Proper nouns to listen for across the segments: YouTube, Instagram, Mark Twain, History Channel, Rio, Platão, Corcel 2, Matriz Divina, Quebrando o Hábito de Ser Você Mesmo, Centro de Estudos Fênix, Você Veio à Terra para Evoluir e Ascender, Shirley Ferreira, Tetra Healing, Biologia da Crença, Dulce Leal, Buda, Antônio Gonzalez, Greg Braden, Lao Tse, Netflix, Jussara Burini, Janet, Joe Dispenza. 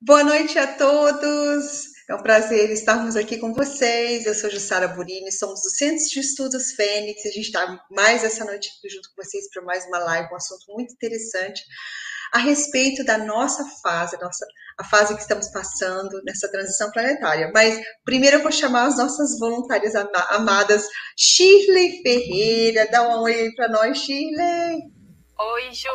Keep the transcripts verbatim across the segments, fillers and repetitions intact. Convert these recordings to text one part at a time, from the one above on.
Boa noite a todos, é um prazer estarmos aqui com vocês. Eu sou Jussara Burini, somos do Centro de Estudos Fênix, a gente está mais essa noite aqui junto com vocês para mais uma live, um assunto muito interessante a respeito da nossa fase, a, nossa, a fase que estamos passando nessa transição planetária. Mas primeiro eu vou chamar as nossas voluntárias ama amadas, Shirley Ferreira. Dá um oi para nós, Shirley. Oi, Ju.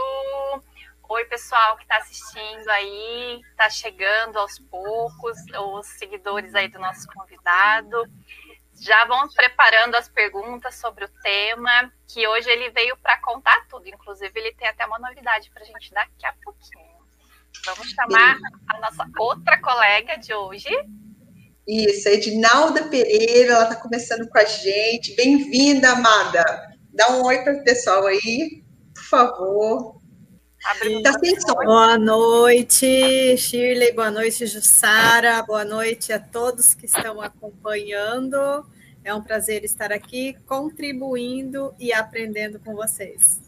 Oi, pessoal que está assistindo aí, está chegando aos poucos, os seguidores aí do nosso convidado. Já vão preparando as perguntas sobre o tema, que hoje ele veio para contar tudo. Inclusive, ele tem até uma novidade para a gente daqui a pouquinho. Vamos chamar a nossa outra colega de hoje. Isso, a Ednalda Pereira, ela está começando com a gente. Bem-vinda, amada. Dá um oi para o pessoal aí, por favor. Tá sem som. Boa noite, Shirley, boa noite, Jussara, boa noite a todos que estão acompanhando. É um prazer estar aqui contribuindo e aprendendo com vocês.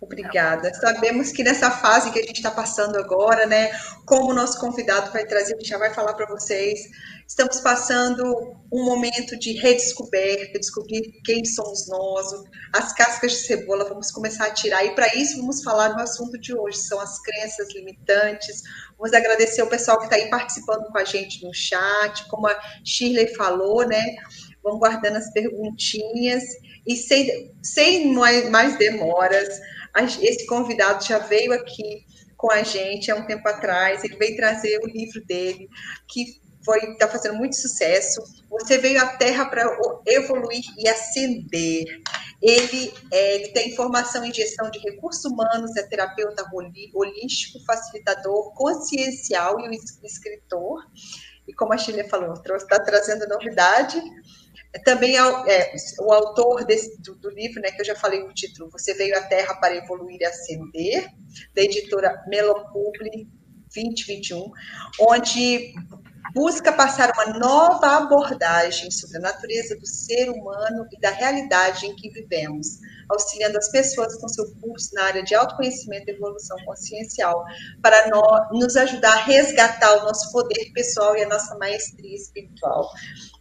Obrigada. Sabemos que nessa fase que a gente está passando agora, né, como o nosso convidado vai trazer, a gente já vai falar para vocês, estamos passando um momento de redescoberta, descobrir quem somos nós, as cascas de cebola, vamos começar a tirar. E para isso vamos falar no assunto de hoje, são as crenças limitantes. Vamos agradecer o pessoal que está aí participando com a gente no chat, como a Shirley falou, né? Vão guardando as perguntinhas e sem, sem mais, mais demoras, esse convidado já veio aqui com a gente há um tempo atrás, ele veio trazer o livro dele, que está fazendo muito sucesso, Você Veio à Terra para Evoluir e Ascender. Ele, é, ele tem formação em gestão de recursos humanos, é terapeuta holístico, facilitador, consciencial e um escritor. E como a Shirley falou, está trazendo novidade. Também é, é o autor desse, do, do livro, né, que eu já falei no título, Você Veio à Terra para Evoluir e Ascender, da editora Melopubli vinte e vinte e um, onde busca passar uma nova abordagem sobre a natureza do ser humano e da realidade em que vivemos, auxiliando as pessoas com seu curso na área de autoconhecimento e evolução consciencial, para nós, nos ajudar a resgatar o nosso poder pessoal e a nossa maestria espiritual.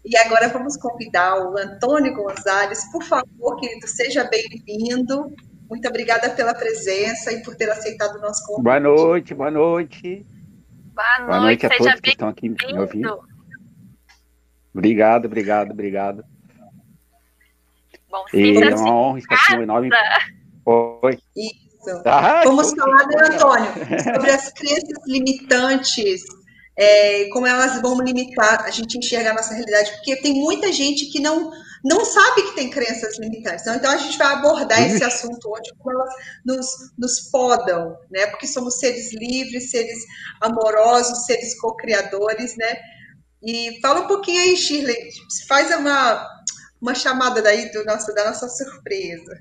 E agora vamos convidar o Antônio Gonzalez. Por favor, querido, seja bem-vindo. Muito obrigada pela presença e por ter aceitado o nosso convite. Boa noite, boa noite. Boa noite, boa noite a todos que estão aqui me ouvindo. Obrigado, obrigado, obrigado. Bom, e é uma honra estar aqui, um enorme... Oi. Isso. Ah, vamos falar, né, Antônio, sobre as crenças limitantes, é, como elas vão limitar a gente enxergar a nossa realidade, porque tem muita gente que não, não sabe que tem crenças limitantes. Então, a gente vai abordar esse assunto hoje, como elas nos, nos podam, né? Porque somos seres livres, seres amorosos, seres co-criadores, né? E fala um pouquinho aí, Shirley, faz uma... uma chamada daí do nosso, da nossa surpresa.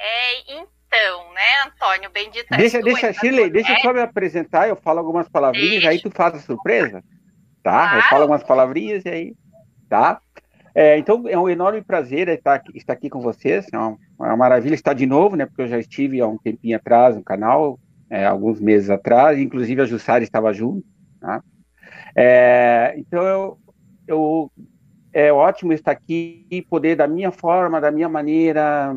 É, então, né, Antônio, bendita... Deixa, deixa, Shirley, deixa eu só me apresentar, eu falo algumas palavrinhas, deixa. Aí tu faz a surpresa, tá? Claro. Eu falo algumas palavrinhas e aí, tá? É, então, é um enorme prazer estar aqui, estar aqui com vocês, é uma, uma maravilha estar de novo, né, porque eu já estive há um tempinho atrás no canal, é, alguns meses atrás, inclusive a Jussara estava junto, tá? É, então, eu... eu é ótimo estar aqui e poder, da minha forma, da minha maneira,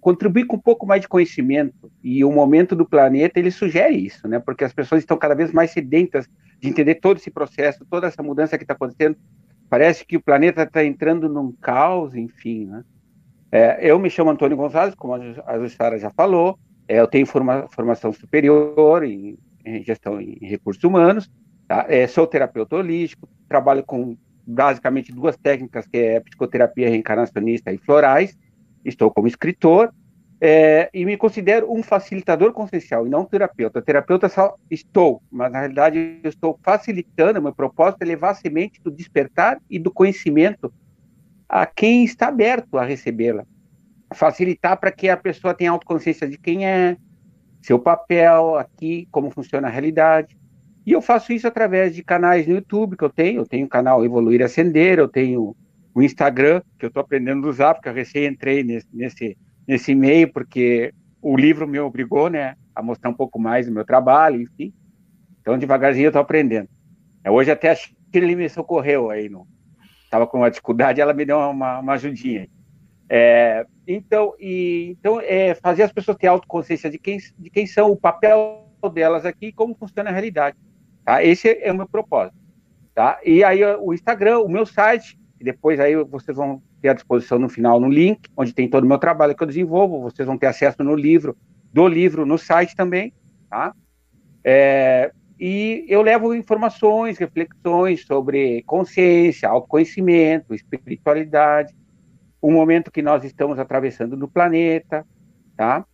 contribuir com um pouco mais de conhecimento. E o momento do planeta, ele sugere isso, né? Porque as pessoas estão cada vez mais sedentas de entender todo esse processo, toda essa mudança que está acontecendo. Parece que o planeta está entrando num caos, enfim, né? É, eu me chamo Antônio Gonzalez, como a Jussara já falou. É, eu tenho forma, formação superior em, em gestão em recursos humanos. Tá? É, sou terapeuta holístico, trabalho com... basicamente duas técnicas, que é psicoterapia reencarnacionista e florais. Estou como escritor, é, e me considero um facilitador consciencial e não terapeuta. Terapeuta só estou, mas na realidade eu estou facilitando. Meu propósito é levar a semente do despertar e do conhecimento a quem está aberto a recebê-la. Facilitar para que a pessoa tenha autoconsciência de quem é, seu papel aqui, como funciona a realidade. E eu faço isso através de canais no YouTube que eu tenho. Eu tenho o canal Evoluir e Ascender, eu tenho o Instagram, que eu estou aprendendo a usar, porque eu recém entrei nesse, nesse, nesse meio, porque o livro me obrigou, né, a mostrar um pouco mais do meu trabalho, enfim. Então, devagarzinho, eu estou aprendendo. Hoje até a Shirley me socorreu aí. Estava com uma dificuldade, ela me deu uma, uma ajudinha. É, então, e, então é, fazer as pessoas ter autoconsciência de quem, de quem são, o papel delas aqui e como funciona a realidade. Tá? Esse é o meu propósito. Tá? E aí o Instagram, o meu site, e depois aí vocês vão ter à disposição no final no link, onde tem todo o meu trabalho que eu desenvolvo, vocês vão ter acesso no livro, do livro, no site também, tá? É, e eu levo informações, reflexões sobre consciência, autoconhecimento, espiritualidade, o momento que nós estamos atravessando no planeta, tá?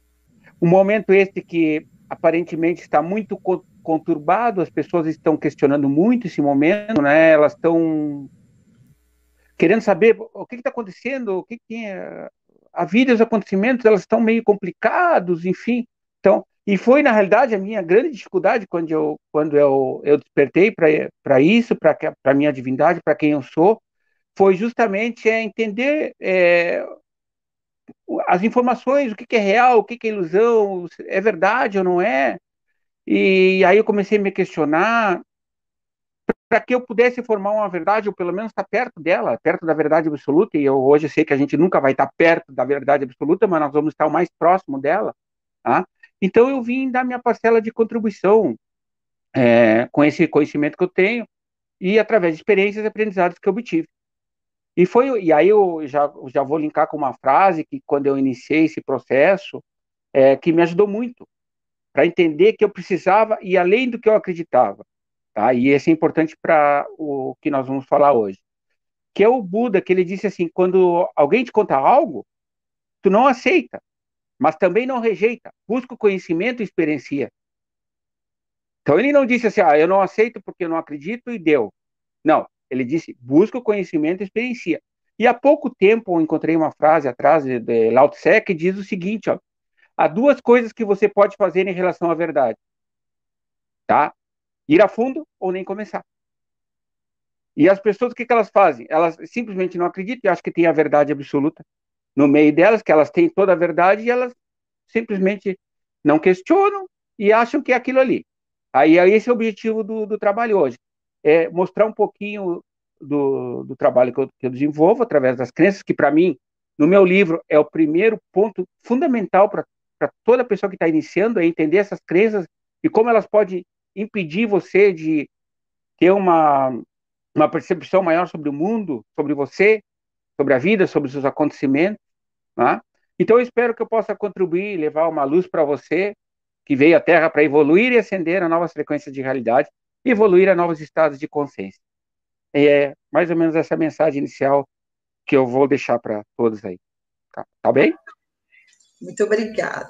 Um momento este que aparentemente está muito conturbado, as pessoas estão questionando muito esse momento, né? Elas estão querendo saber o que está acontecendo, o que, que é... a vida e os acontecimentos, elas estão meio complicados, enfim. Então, e foi, na realidade, a minha grande dificuldade quando eu, quando eu, eu despertei para isso, para a minha divindade, para quem eu sou, foi justamente é, entender é, as informações, o que, que é real, o que, que é ilusão, é verdade ou não é. E aí eu comecei a me questionar para que eu pudesse formar uma verdade, ou pelo menos estar perto dela, perto da verdade absoluta, e eu hoje sei que a gente nunca vai estar perto da verdade absoluta, mas nós vamos estar o mais próximo dela, tá? Então eu vim dar minha parcela de contribuição é, com esse conhecimento que eu tenho, e através de experiências e aprendizados que eu obtive. E, foi, e aí eu já, já vou linkar com uma frase que quando eu iniciei esse processo, é, que me ajudou muito, para entender que eu precisava ir além do que eu acreditava, tá? E esse é importante para o que nós vamos falar hoje. Que é o Buda, que ele disse assim, quando alguém te conta algo, tu não aceita, mas também não rejeita, busca o conhecimento e experiencia. Então ele não disse assim, ah, eu não aceito porque eu não acredito e deu. Não, ele disse, busca o conhecimento e experiencia. E há pouco tempo eu encontrei uma frase atrás de Lao Tse que diz o seguinte, ó, há duas coisas que você pode fazer em relação à verdade, tá? Ir a fundo ou nem começar. E as pessoas, o que, que elas fazem? Elas simplesmente não acreditam e acham que tem a verdade absoluta no meio delas, que elas têm toda a verdade, e elas simplesmente não questionam e acham que é aquilo ali. Aí esse é o objetivo do, do trabalho hoje, é mostrar um pouquinho do, do trabalho que eu, que eu desenvolvo através das crenças, que para mim, no meu livro, é o primeiro ponto fundamental para para toda pessoa que está iniciando, é entender essas crenças e como elas podem impedir você de ter uma, uma percepção maior sobre o mundo, sobre você, sobre a vida, sobre os seus acontecimentos. Né? Então, eu espero que eu possa contribuir, levar uma luz para você, que veio à Terra para evoluir e ascender a novas frequências de realidade, e evoluir a novos estados de consciência. E é mais ou menos essa mensagem inicial que eu vou deixar para todos aí. Tá, tá bem? Muito obrigada.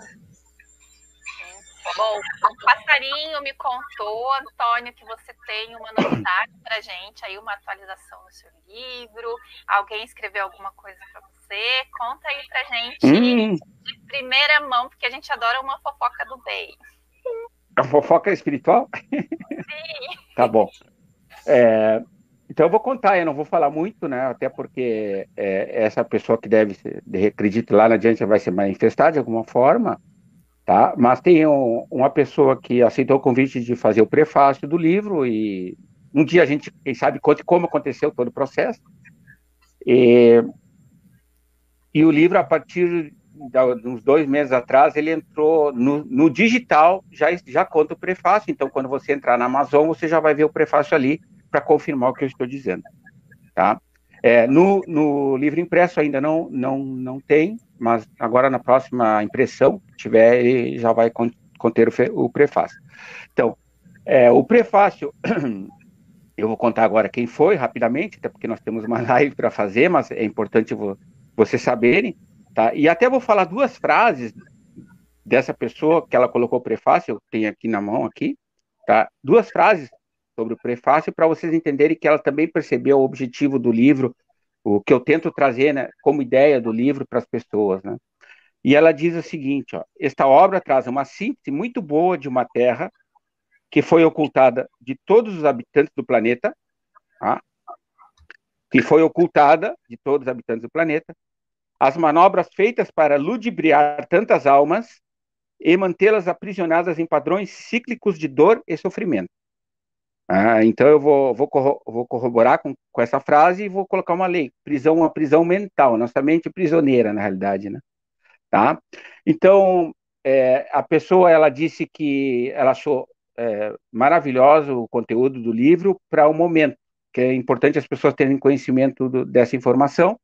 Bom, um passarinho me contou, Antônio, que você tem uma novidade para a gente, aí uma atualização no seu livro, alguém escreveu alguma coisa para você, conta aí para a gente hum. de primeira mão, porque a gente adora uma fofoca do bem. A fofoca espiritual? Sim. Tá bom. É... Então eu vou contar, eu não vou falar muito, né? Até porque é, essa pessoa que deve, de, acredito lá na adiante, vai se manifestar de alguma forma, tá? Mas tem um, uma pessoa que aceitou o convite de fazer o prefácio do livro e um dia a gente, quem sabe, conta como aconteceu todo o processo. E, e o livro, a partir de uns dois meses atrás, ele entrou no, no digital, já, já conta o prefácio. Então quando você entrar na Amazon, você já vai ver o prefácio ali, para confirmar o que eu estou dizendo, tá? É, no, no livro impresso ainda não, não, não tem, mas agora na próxima impressão que tiver, ele já vai conter o, o prefácio. Então, é, o prefácio, eu vou contar agora quem foi, rapidamente, até porque nós temos uma live para fazer, mas é importante vo, vocês saberem, tá? E até vou falar duas frases dessa pessoa que ela colocou o prefácio, eu tenho aqui na mão, aqui, tá? Duas frases sobre o prefácio, para vocês entenderem que ela também percebeu o objetivo do livro, o que eu tento trazer, né, como ideia do livro para as pessoas, né? E ela diz o seguinte, ó, esta obra traz uma síntese muito boa de uma terra que foi ocultada de todos os habitantes do planeta, tá? que foi ocultada de todos os habitantes do planeta, as manobras feitas para ludibriar tantas almas e mantê-las aprisionadas em padrões cíclicos de dor e sofrimento. Ah, então eu vou, vou, corro- vou corroborar com, com essa frase e vou colocar uma lei, prisão, uma prisão mental, nossa mente prisioneira, na realidade, né? Tá? Então, é, a pessoa, ela disse que ela achou é, maravilhoso o conteúdo do livro para o momento, que é importante as pessoas terem conhecimento do, dessa informação,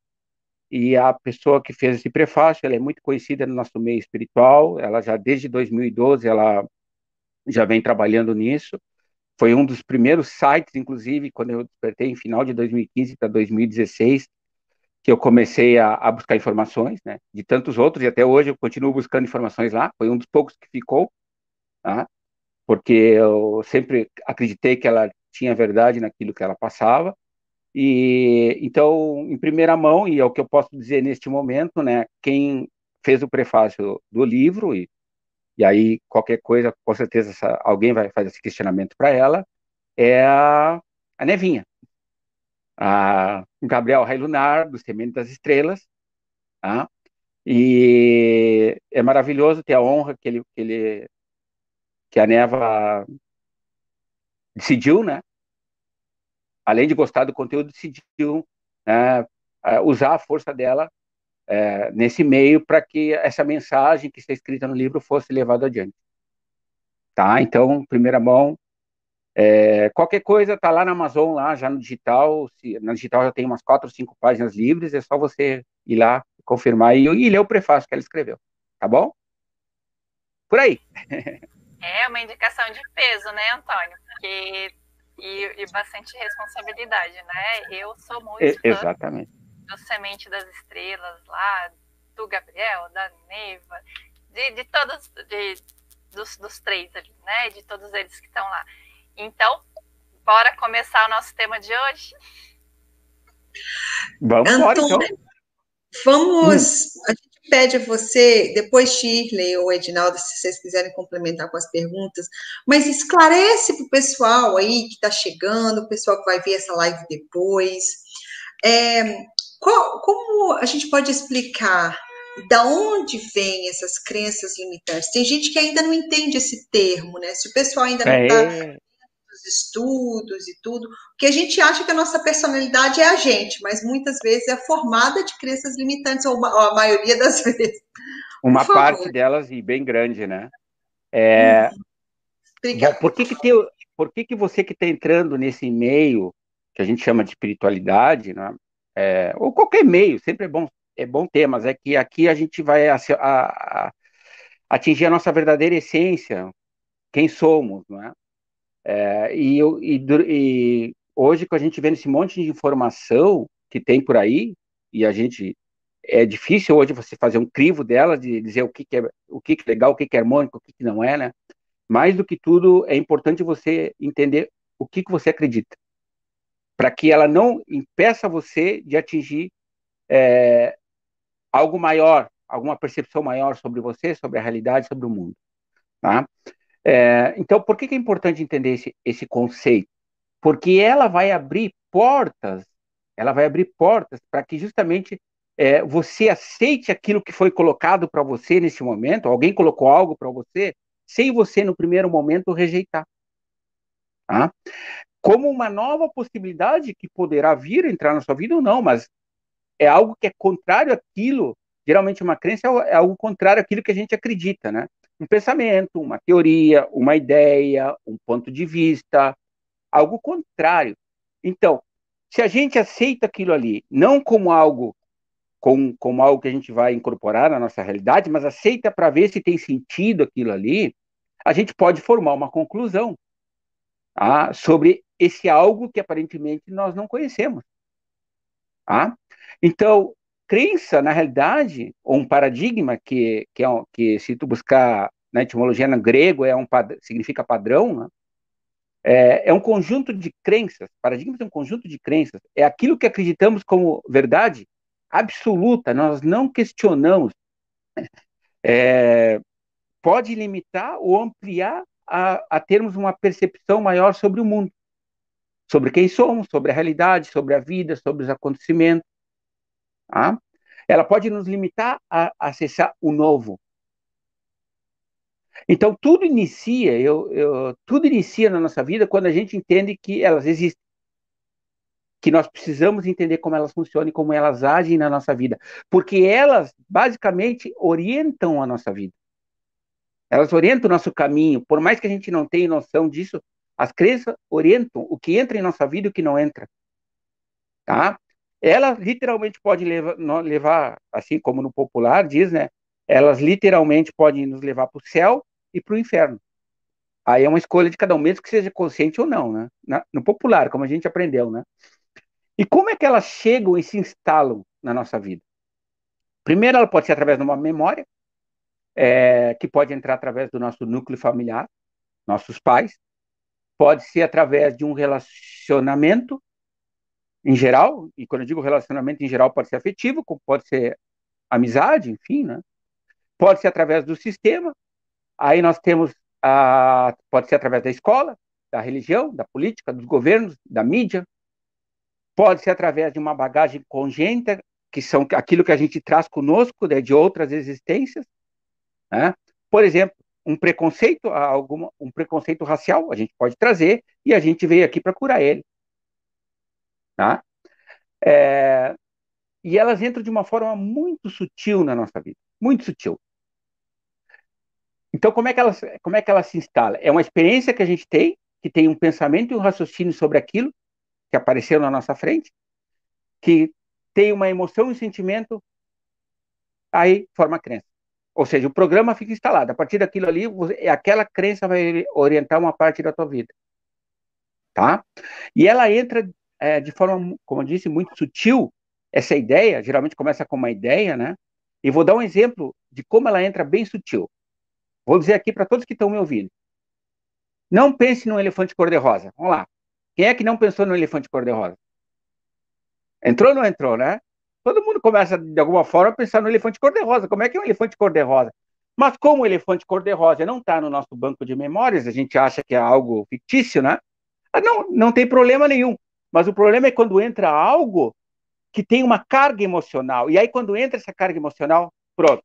e a pessoa que fez esse prefácio, ela é muito conhecida no nosso meio espiritual, ela já desde dois mil e doze, ela já vem trabalhando nisso. Foi um dos primeiros sites, inclusive, quando eu despertei em final de dois mil e quinze para dois mil e dezesseis, que eu comecei a, a buscar informações, né? De tantos outros, e até hoje eu continuo buscando informações lá. Foi um dos poucos que ficou, tá? Porque eu sempre acreditei que ela tinha verdade naquilo que ela passava. E então, em primeira mão, e é o que eu posso dizer neste momento, né? Quem fez o prefácio do livro, e E aí, qualquer coisa, com certeza, essa, alguém vai fazer esse questionamento para ela, é a, a Neivinha. A, o Gabriel Rai Lunar, do Sementes das Estrelas. Tá? E é maravilhoso ter a honra que, ele, que, ele, que a Neiva decidiu, né? Além de gostar do conteúdo, decidiu, né, usar a força dela, É, nesse meio, para que essa mensagem que está escrita no livro fosse levada adiante. Tá? Então, primeira mão, é, qualquer coisa está lá na Amazon, lá já no digital, se, na digital já tem umas quatro ou cinco páginas livres, é só você ir lá, confirmar e, e ler o prefácio que ela escreveu, tá bom? Por aí. É uma indicação de peso, né, Antônio? Que, e, e bastante responsabilidade, né? Eu sou muito é, fã. Exatamente. Do Semente das Estrelas lá, do Gabriel, da Neiva, de, de todos, de, dos, dos três ali, né? De todos eles que estão lá. Então, bora começar o nosso tema de hoje? Vamos embora, então. Vamos, hum. a gente pede a você, depois Shirley ou Ednalda, se vocês quiserem complementar com as perguntas, mas esclarece para o pessoal aí que está chegando, o pessoal que vai ver essa live depois, é... Como a gente pode explicar da onde vêm essas crenças limitantes? Tem gente que ainda não entende esse termo, né? Se o pessoal ainda não está é. nos estudos e tudo, porque a gente acha que a nossa personalidade é a gente, mas muitas vezes é formada de crenças limitantes, ou a maioria das vezes. Uma parte delas, e bem grande, né? É... Hum. Obrigada. Por que que tem, por que que você que está entrando nesse meio que a gente chama de espiritualidade, né? É, ou qualquer meio, sempre é bom, é bom ter, mas é que aqui a gente vai a, a, a atingir a nossa verdadeira essência, quem somos, não é? É e, e, e hoje que a gente vê esse monte de informação que tem por aí, e a gente, é difícil hoje você fazer um crivo dela, de dizer o que, que é o que, que é legal, o que, que é harmônico, o que, que não é, né? Mais do que tudo, é importante você entender o que, que você acredita, para que ela não impeça você de atingir é, algo maior, alguma percepção maior sobre você, sobre a realidade, sobre o mundo. Tá? É, então, por que que é importante entender esse, esse conceito? Porque ela vai abrir portas, ela vai abrir portas para que justamente é, você aceite aquilo que foi colocado para você nesse momento, alguém colocou algo para você, sem você, no primeiro momento, rejeitar. Tá? Como uma nova possibilidade que poderá vir, entrar na sua vida ou não, mas é algo que é contrário àquilo, geralmente uma crença é algo contrário àquilo que a gente acredita, né? Um pensamento, uma teoria, uma ideia, um ponto de vista, algo contrário. Então, se a gente aceita aquilo ali, não como algo, como, como algo que a gente vai incorporar na nossa realidade, mas aceita para ver se tem sentido aquilo ali, a gente pode formar uma conclusão, tá? Sobre esse algo que aparentemente nós não conhecemos. Tá? Então, crença, na realidade, ou um paradigma, que, que, é um, que se tu buscar na etimologia no grego, é um, significa padrão, né? é, é um conjunto de crenças, paradigma é um conjunto de crenças, é aquilo que acreditamos como verdade absoluta, nós não questionamos. É, pode limitar ou ampliar a, a termos uma percepção maior sobre o mundo, sobre quem somos, sobre a realidade, sobre a vida, sobre os acontecimentos. Tá? Ela pode nos limitar a acessar o novo. Então, tudo inicia, eu, eu, tudo inicia na nossa vida quando a gente entende que elas existem. Que nós precisamos entender como elas funcionam e como elas agem na nossa vida. Porque elas, basicamente, orientam a nossa vida. Elas orientam o nosso caminho. Por mais que a gente não tenha noção disso, as crenças orientam o que entra em nossa vida e o que não entra. Tá? Ela literalmente pode levar, levar, assim como no popular diz, né? Elas literalmente podem nos levar para o céu e para o inferno. Aí é uma escolha de cada um, mesmo que seja consciente ou não, né? No popular, como a gente aprendeu, né? E como é que elas chegam e se instalam na nossa vida? Primeiro, ela pode ser através de uma memória, é, que pode entrar através do nosso núcleo familiar, nossos pais. Pode ser através de um relacionamento em geral, e quando eu digo relacionamento em geral, pode ser afetivo, pode ser amizade, enfim, né? Pode ser através do sistema, aí nós temos, a, pode ser através da escola, da religião, da política, dos governos, da mídia, pode ser através de uma bagagem congênita, que são aquilo que a gente traz conosco, né, de outras existências, né? Por exemplo, um preconceito, alguma, um preconceito racial, a gente pode trazer, e a gente veio aqui para curar ele. Tá? É, e elas entram de uma forma muito sutil na nossa vida, muito sutil. Então, como é que ela, como é que ela se instala? É uma experiência que a gente tem, que tem um pensamento e um raciocínio sobre aquilo que apareceu na nossa frente, que tem uma emoção e um sentimento, aí forma a crença. Ou seja, o programa fica instalado. A partir daquilo ali, aquela crença vai orientar uma parte da tua vida. Tá? E ela entra é, de forma, como eu disse, muito sutil, essa ideia, geralmente começa com uma ideia, né? E vou dar um exemplo de como ela entra bem sutil. Vou dizer aqui para todos que estão me ouvindo. Não pense num elefante cor-de-rosa. Vamos lá. Quem é que não pensou no elefante cor-de-rosa? Entrou ou não entrou, né? Todo mundo começa, de alguma forma, a pensar no elefante cor-de-rosa. Como é que é um elefante cor-de-rosa? Mas como o elefante cor-de-rosa não está no nosso banco de memórias, a gente acha que é algo fictício, né? Não, não tem problema nenhum. Mas o problema é quando entra algo que tem uma carga emocional. E aí, quando entra essa carga emocional, pronto.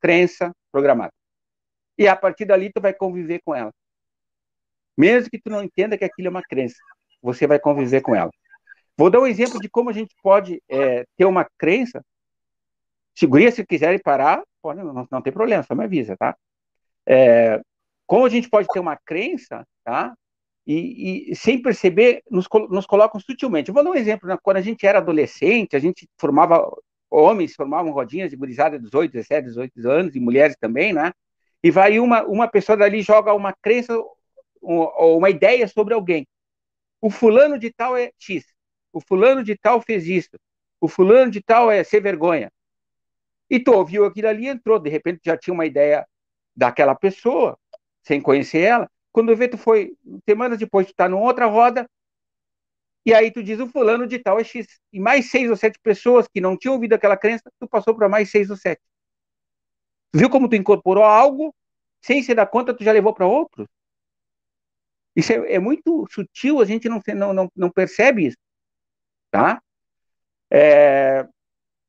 Crença programada. E a partir dali, tu vai conviver com ela. Mesmo que tu não entenda que aquilo é uma crença, você vai conviver com ela. Vou dar um exemplo de como a gente pode é, ter uma crença. Seguria, se quiserem parar, pode, não, não tem problema, só me avisa, tá? É, como a gente pode ter uma crença, tá? E, e sem perceber, nos, nos colocam sutilmente. Eu vou dar um exemplo. Né? Quando a gente era adolescente, a gente formava, homens formavam rodinhas de gurizada de dezoito, dezessete, dezoito anos, e mulheres também, né? E vai uma, uma pessoa dali joga uma crença ou uma ideia sobre alguém. O fulano de tal é X. O fulano de tal fez isso. O fulano de tal é ser vergonha. E tu ouviu aquilo ali, entrou. De repente já tinha uma ideia daquela pessoa, sem conhecer ela. Quando vê, tu foi, semanas depois tu tá numa outra roda, e aí tu diz o fulano de tal é X. E mais seis ou sete pessoas que não tinham ouvido aquela crença, tu passou para mais seis ou sete. Viu como tu incorporou algo, sem se dar conta, tu já levou para outros? Isso é, é muito sutil, a gente não, não, não, não percebe isso. Tá? É,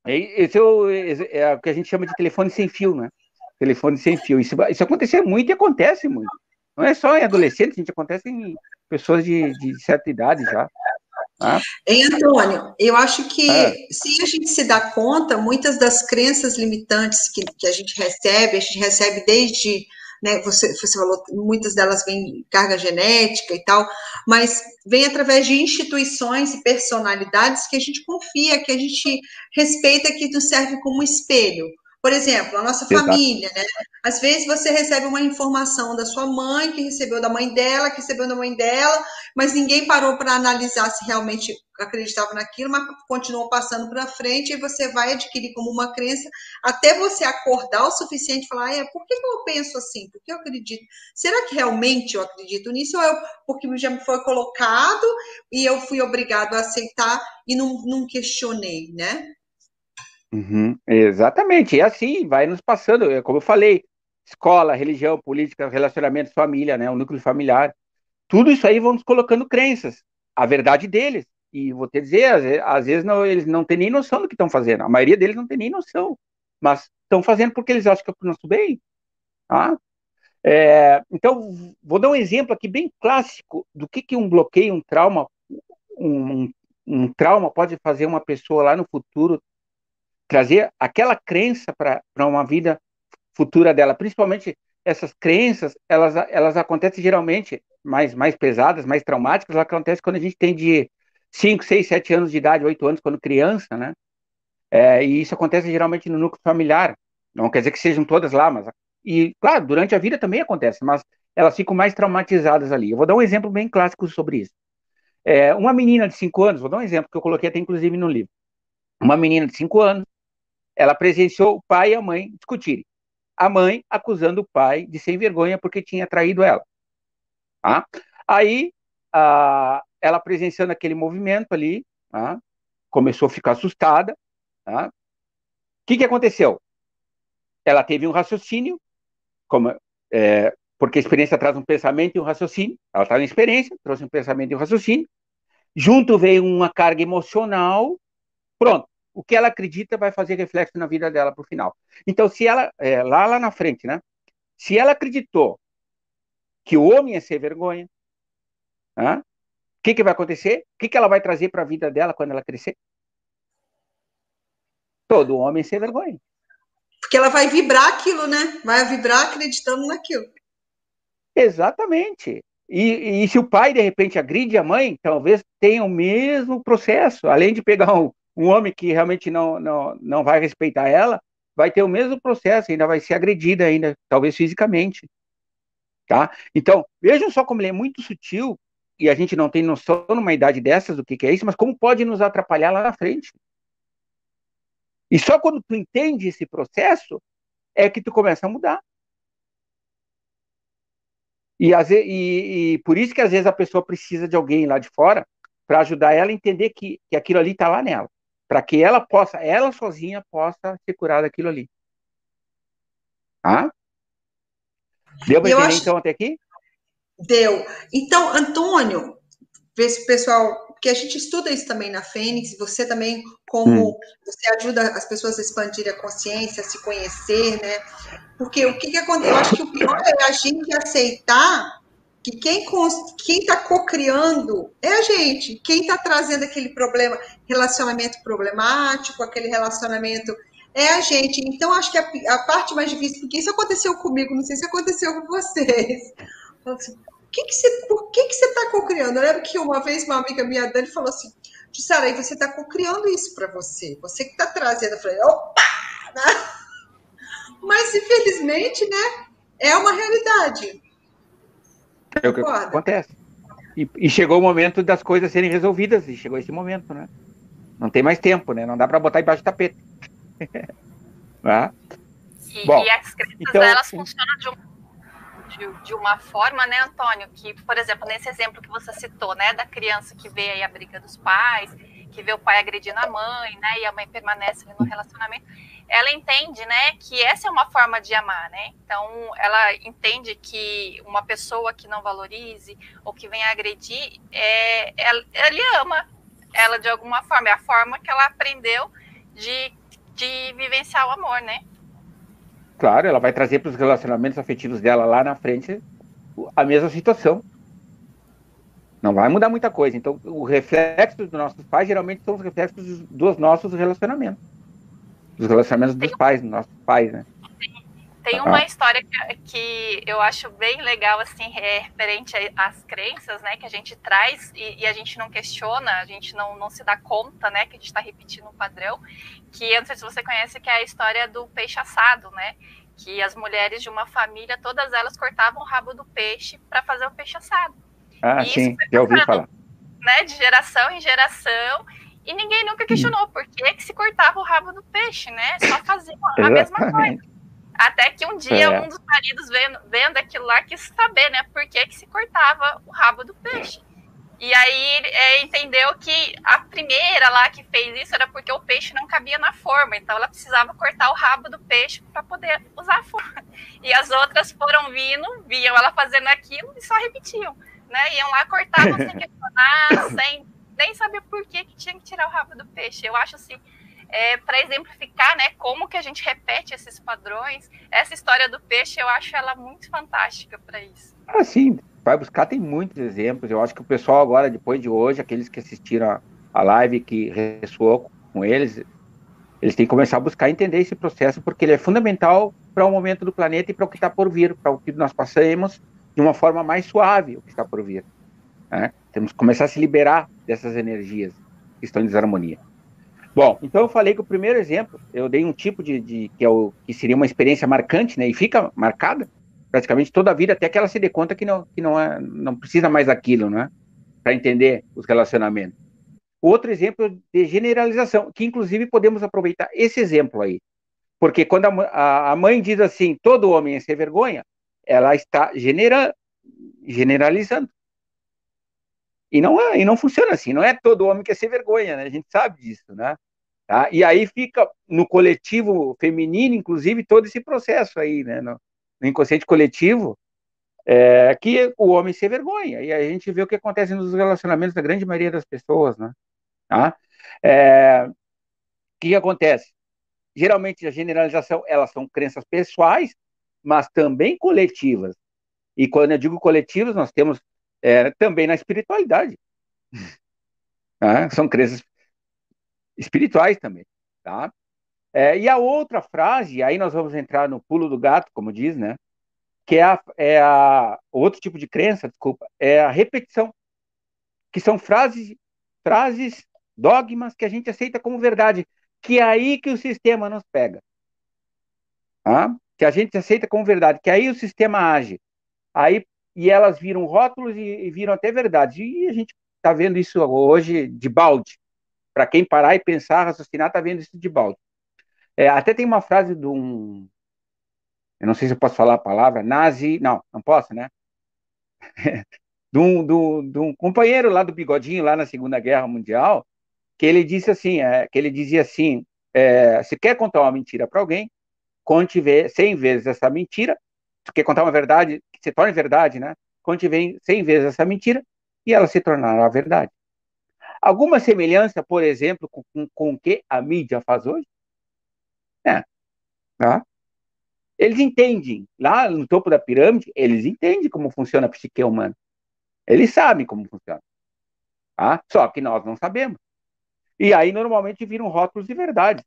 esse é o, é o que a gente chama de telefone sem fio, né? Telefone sem fio. Isso, isso acontece muito e acontece muito. Não é só em adolescentes, a gente acontece em pessoas de, de certa idade já. Ah. Hein, Antônio, eu acho que ah. sem a gente se dar conta, muitas das crenças limitantes que, que a gente recebe, a gente recebe desde, né, você, você falou, muitas delas vêm carga genética e tal, mas vem através de instituições e personalidades que a gente confia, que a gente respeita, que nos serve como espelho. Por exemplo, a nossa Exato. família, né? Às vezes você recebe uma informação da sua mãe, que recebeu da mãe dela, que recebeu da mãe dela, mas ninguém parou para analisar se realmente acreditava naquilo, mas continuou passando para frente, e você vai adquirir como uma crença, até você acordar o suficiente e falar, é, por que eu penso assim? Por que eu acredito? Será que realmente eu acredito nisso? Ou eu, porque já me foi colocado e eu fui obrigado a aceitar e não, não questionei, né? Uhum, exatamente, e assim vai nos passando, como eu falei, escola, religião, política, relacionamento, família, né, o núcleo familiar, tudo isso aí vão nos colocando crenças, a verdade deles, e vou te dizer, às vezes não, eles não têm nem noção do que estão fazendo, a maioria deles não tem nem noção, mas estão fazendo porque eles acham que é para o nosso bem, tá? É, então, vou dar um exemplo aqui bem clássico do que, que um bloqueio, um trauma, um, um trauma pode fazer uma pessoa lá no futuro, trazer aquela crença para uma vida futura dela. Principalmente essas crenças, elas, elas acontecem geralmente mais, mais pesadas, mais traumáticas, elas acontecem quando a gente tem de cinco, seis, sete anos de idade, oito anos, quando criança, né? É, e isso acontece geralmente no núcleo familiar. Não quer dizer que sejam todas lá, mas... E, claro, durante a vida também acontece, mas elas ficam mais traumatizadas ali. Eu vou dar um exemplo bem clássico sobre isso. É, uma menina de cinco anos, vou dar um exemplo que eu coloquei até inclusive no livro. Uma menina de cinco anos, ela presenciou o pai e a mãe discutirem. A mãe acusando o pai de sem vergonha porque tinha traído ela. Tá? Aí, a, ela presenciando aquele movimento ali, tá? Começou a ficar assustada. Tá? O que, que aconteceu? Ela teve um raciocínio, como, é, porque a experiência traz um pensamento e um raciocínio. Ela estava na experiência, trouxe um pensamento e um raciocínio. Junto veio uma carga emocional. Pronto. O que ela acredita vai fazer reflexo na vida dela para o final. Então, se ela, é, lá, lá na frente, né? Se ela acreditou que o homem ia ser vergonha, né? O que, que vai acontecer? O que, que ela vai trazer para a vida dela quando ela crescer? Todo homem ser vergonha. Porque ela vai vibrar aquilo, né? Vai vibrar acreditando naquilo. Exatamente. E, e se o pai, de repente, agride a mãe, talvez tenha o mesmo processo. Além de pegar um, um homem que realmente não, não, não vai respeitar ela, vai ter o mesmo processo, ainda vai ser agredida, ainda, talvez fisicamente. Tá? Então, vejam só como ele é muito sutil, e a gente não tem noção numa idade dessas do que, que é isso, mas como pode nos atrapalhar lá na frente. E só quando tu entende esse processo é que tu começa a mudar. E, às vezes, e, e por isso que às vezes a pessoa precisa de alguém lá de fora para ajudar ela a entender que, que aquilo ali está lá nela. Para que ela possa, ela sozinha possa se curar daquilo ali. Tá? Deu para entender acho... então até aqui? Deu. Então, Antônio, esse pessoal... Porque a gente estuda isso também na Fênix, você também, como hum. você ajuda as pessoas a expandir a consciência, a se conhecer, né? Porque o que, que acontece? Eu acho que o pior é a gente aceitar que quem quem está co-criando é a gente. Quem está trazendo aquele problema, relacionamento problemático, aquele relacionamento é a gente. Então, acho que a, a parte mais difícil, porque isso aconteceu comigo, não sei se aconteceu com vocês. Que que você, por que, que você está cocriando? Eu lembro que uma vez uma amiga minha, Dani, falou assim, Jussara, aí você está cocriando isso para você, você que está trazendo. Eu falei, opa! Mas, infelizmente, né, é uma realidade. É o que Acorda. acontece. E, e chegou o momento das coisas serem resolvidas, e chegou esse momento, né? Não tem mais tempo, né? Não dá para botar embaixo do tapete. ah. e, Bom, e as crenças, então, elas funcionam de um... De, de uma forma, né, Antônio, que, por exemplo, nesse exemplo que você citou, né, da criança que vê aí a briga dos pais, que vê o pai agredindo a mãe, né, e a mãe permanece no relacionamento, ela entende, né, que essa é uma forma de amar, né, então ela entende que uma pessoa que não valorize ou que venha agredir, é, ela, ele ama ela de alguma forma, é a forma que ela aprendeu de, de vivenciar o amor, né. Claro, ela vai trazer para os relacionamentos afetivos dela lá na frente a mesma situação. Não vai mudar muita coisa. Então, o reflexo dos nossos pais geralmente são os reflexos dos nossos relacionamentos. Dos relacionamentos tem, dos pais, dos nossos pais, né? Tem, tem uma ah. história que, que eu acho bem legal, assim, é referente às crenças, né? Que a gente traz e, e a gente não questiona, a gente não, não se dá conta, né? Que a gente está repetindo um padrão. Que eu não sei se você conhece, que é a história do peixe assado, né? Que as mulheres de uma família, todas elas cortavam o rabo do peixe para fazer o peixe assado. Ah, e sim, já ouvi falar. Né, de geração em geração, e ninguém nunca questionou por que, que se cortava o rabo do peixe, né? Só faziam a mesma coisa. Até que um dia é. um dos maridos, vendo, vendo aquilo lá, quis saber, né? Por que, que se cortava o rabo do peixe. E aí é, entendeu que a primeira lá que fez isso era porque o peixe não cabia na forma, então ela precisava cortar o rabo do peixe para poder usar a forma. E as outras foram vindo, viam ela fazendo aquilo e só repetiam, né? Iam lá, cortavam sem questionar, sem nem saber por que, que tinha que tirar o rabo do peixe. Eu acho assim, é, para exemplificar, né, como que a gente repete esses padrões. Essa história do peixe, eu acho ela muito fantástica para isso. Ah, sim, vai buscar, tem muitos exemplos. Eu acho que o pessoal agora, depois de hoje, aqueles que assistiram a, a live, que ressoou com eles, eles têm que começar a buscar entender esse processo, porque ele é fundamental para o momento do planeta e para o que está por vir, para o que nós passamos de uma forma mais suave, o que está por vir, né? Temos que começar a se liberar dessas energias que estão em desarmonia. Bom, então eu falei que o primeiro exemplo, eu dei um tipo de, de que, é o, que seria uma experiência marcante, né? E fica marcada praticamente toda a vida, até que ela se dê conta que não, que não, é, não precisa mais daquilo, né? Para entender os relacionamentos. Outro exemplo de generalização, que inclusive podemos aproveitar esse exemplo aí. Porque quando a, a, a mãe diz assim, todo homem é sem vergonha, ela está genera, generalizando. E não, é, e não funciona assim, não é todo homem que é sem vergonha, né? A gente sabe disso, né? Tá? E aí fica no coletivo feminino, inclusive, todo esse processo aí, né? No, no inconsciente coletivo, é, que o homem sem vergonha. E a gente vê o que acontece nos relacionamentos da grande maioria das pessoas, né? Tá? É, o que acontece? Geralmente, a generalização, elas são crenças pessoais, mas também coletivas. E quando eu digo coletivas, nós temos é, também na espiritualidade. Ah, são crenças espirituais também. Tá? É, e a outra frase, aí nós vamos entrar no pulo do gato, como diz, né? Que é a, é a outro tipo de crença, desculpa, é a repetição. Que são frases, frases, dogmas que a gente aceita como verdade. Que é aí que o sistema nos pega. Tá? Que a gente aceita como verdade, que aí o sistema age. Aí, e elas viram rótulos e, e viram até verdade. E a gente está vendo isso hoje de balde. Para quem parar e pensar, raciocinar, está vendo isso de balde. É, até tem uma frase de um... Eu não sei se eu posso falar a palavra. Nazi... Não, não posso, né? de, um, de, um, de um companheiro lá do Bigodinho, lá na Segunda Guerra Mundial, que ele disse assim, é, que ele dizia assim, é, se quer contar uma mentira para alguém, conte cem vezes essa mentira, se quer contar uma verdade, que se torne verdade, né? Conte cem vezes essa mentira e ela se tornará verdade. Alguma semelhança, por exemplo, com, com, com o que a mídia faz hoje? É, tá? Eles entendem, lá no topo da pirâmide, eles entendem como funciona a psique humana. Eles sabem como funciona. Tá? Só que nós não sabemos. E aí, normalmente, viram rótulos de verdade.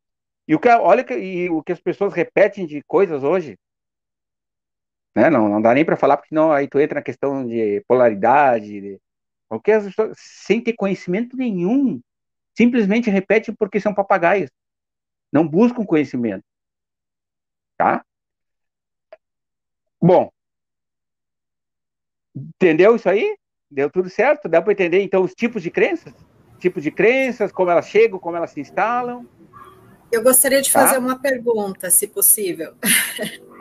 E o que, olha e o que as pessoas repetem de coisas hoje, né? Não, não dá nem para falar, porque senão aí tu entra na questão de polaridade. De... O que as pessoas, sem ter conhecimento nenhum, simplesmente repetem porque são papagaios. Não buscam conhecimento. Tá? Bom. Entendeu isso aí? Deu tudo certo? Dá para entender, então, os tipos de crenças? Tipos de crenças, como elas chegam, como elas se instalam. Eu gostaria de fazer tá. uma pergunta, se possível.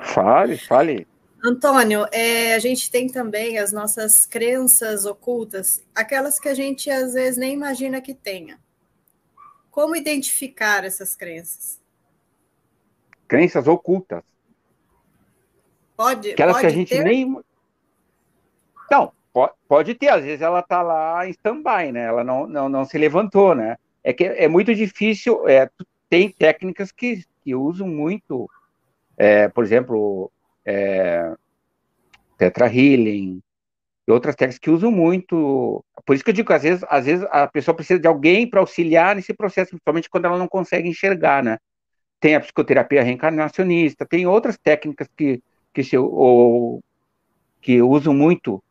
Fale, fale. Antônio, é, a gente tem também as nossas crenças ocultas, aquelas que a gente às vezes nem imagina que tenha. Como identificar essas crenças? Crenças ocultas. Pode, aquelas pode que a gente ter? nem... Não. Pode ter, às vezes ela está lá em stand-by, né? Ela não, não, não se levantou, né? É que é muito difícil, é, tem técnicas que, que usam muito, é, por exemplo, é, Tetra Healing, e outras técnicas que usam muito. Por isso que eu digo que às vezes, às vezes a pessoa precisa de alguém para auxiliar nesse processo, principalmente quando ela não consegue enxergar, né? Tem a psicoterapia reencarnacionista, tem outras técnicas que, que, se, ou, que usam muito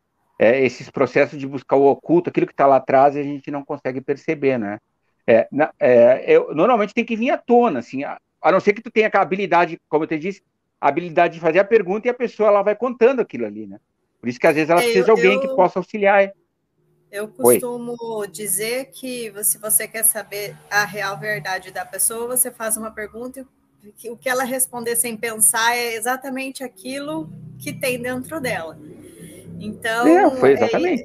É, esses processos de buscar o oculto, aquilo que está lá atrás, a gente não consegue perceber, né? É, na, é, eu, normalmente tem que vir à tona, assim, a, a não ser que tu tenha a habilidade, como eu te disse, a habilidade de fazer a pergunta e a pessoa ela vai contando aquilo ali, né? Por isso que às vezes ela é, precisa eu, de alguém eu, que possa auxiliar. Eu costumo Oi. dizer que se você quer saber a real verdade da pessoa, você faz uma pergunta e o que ela responder sem pensar é exatamente aquilo que tem dentro dela. Então, é, foi exatamente.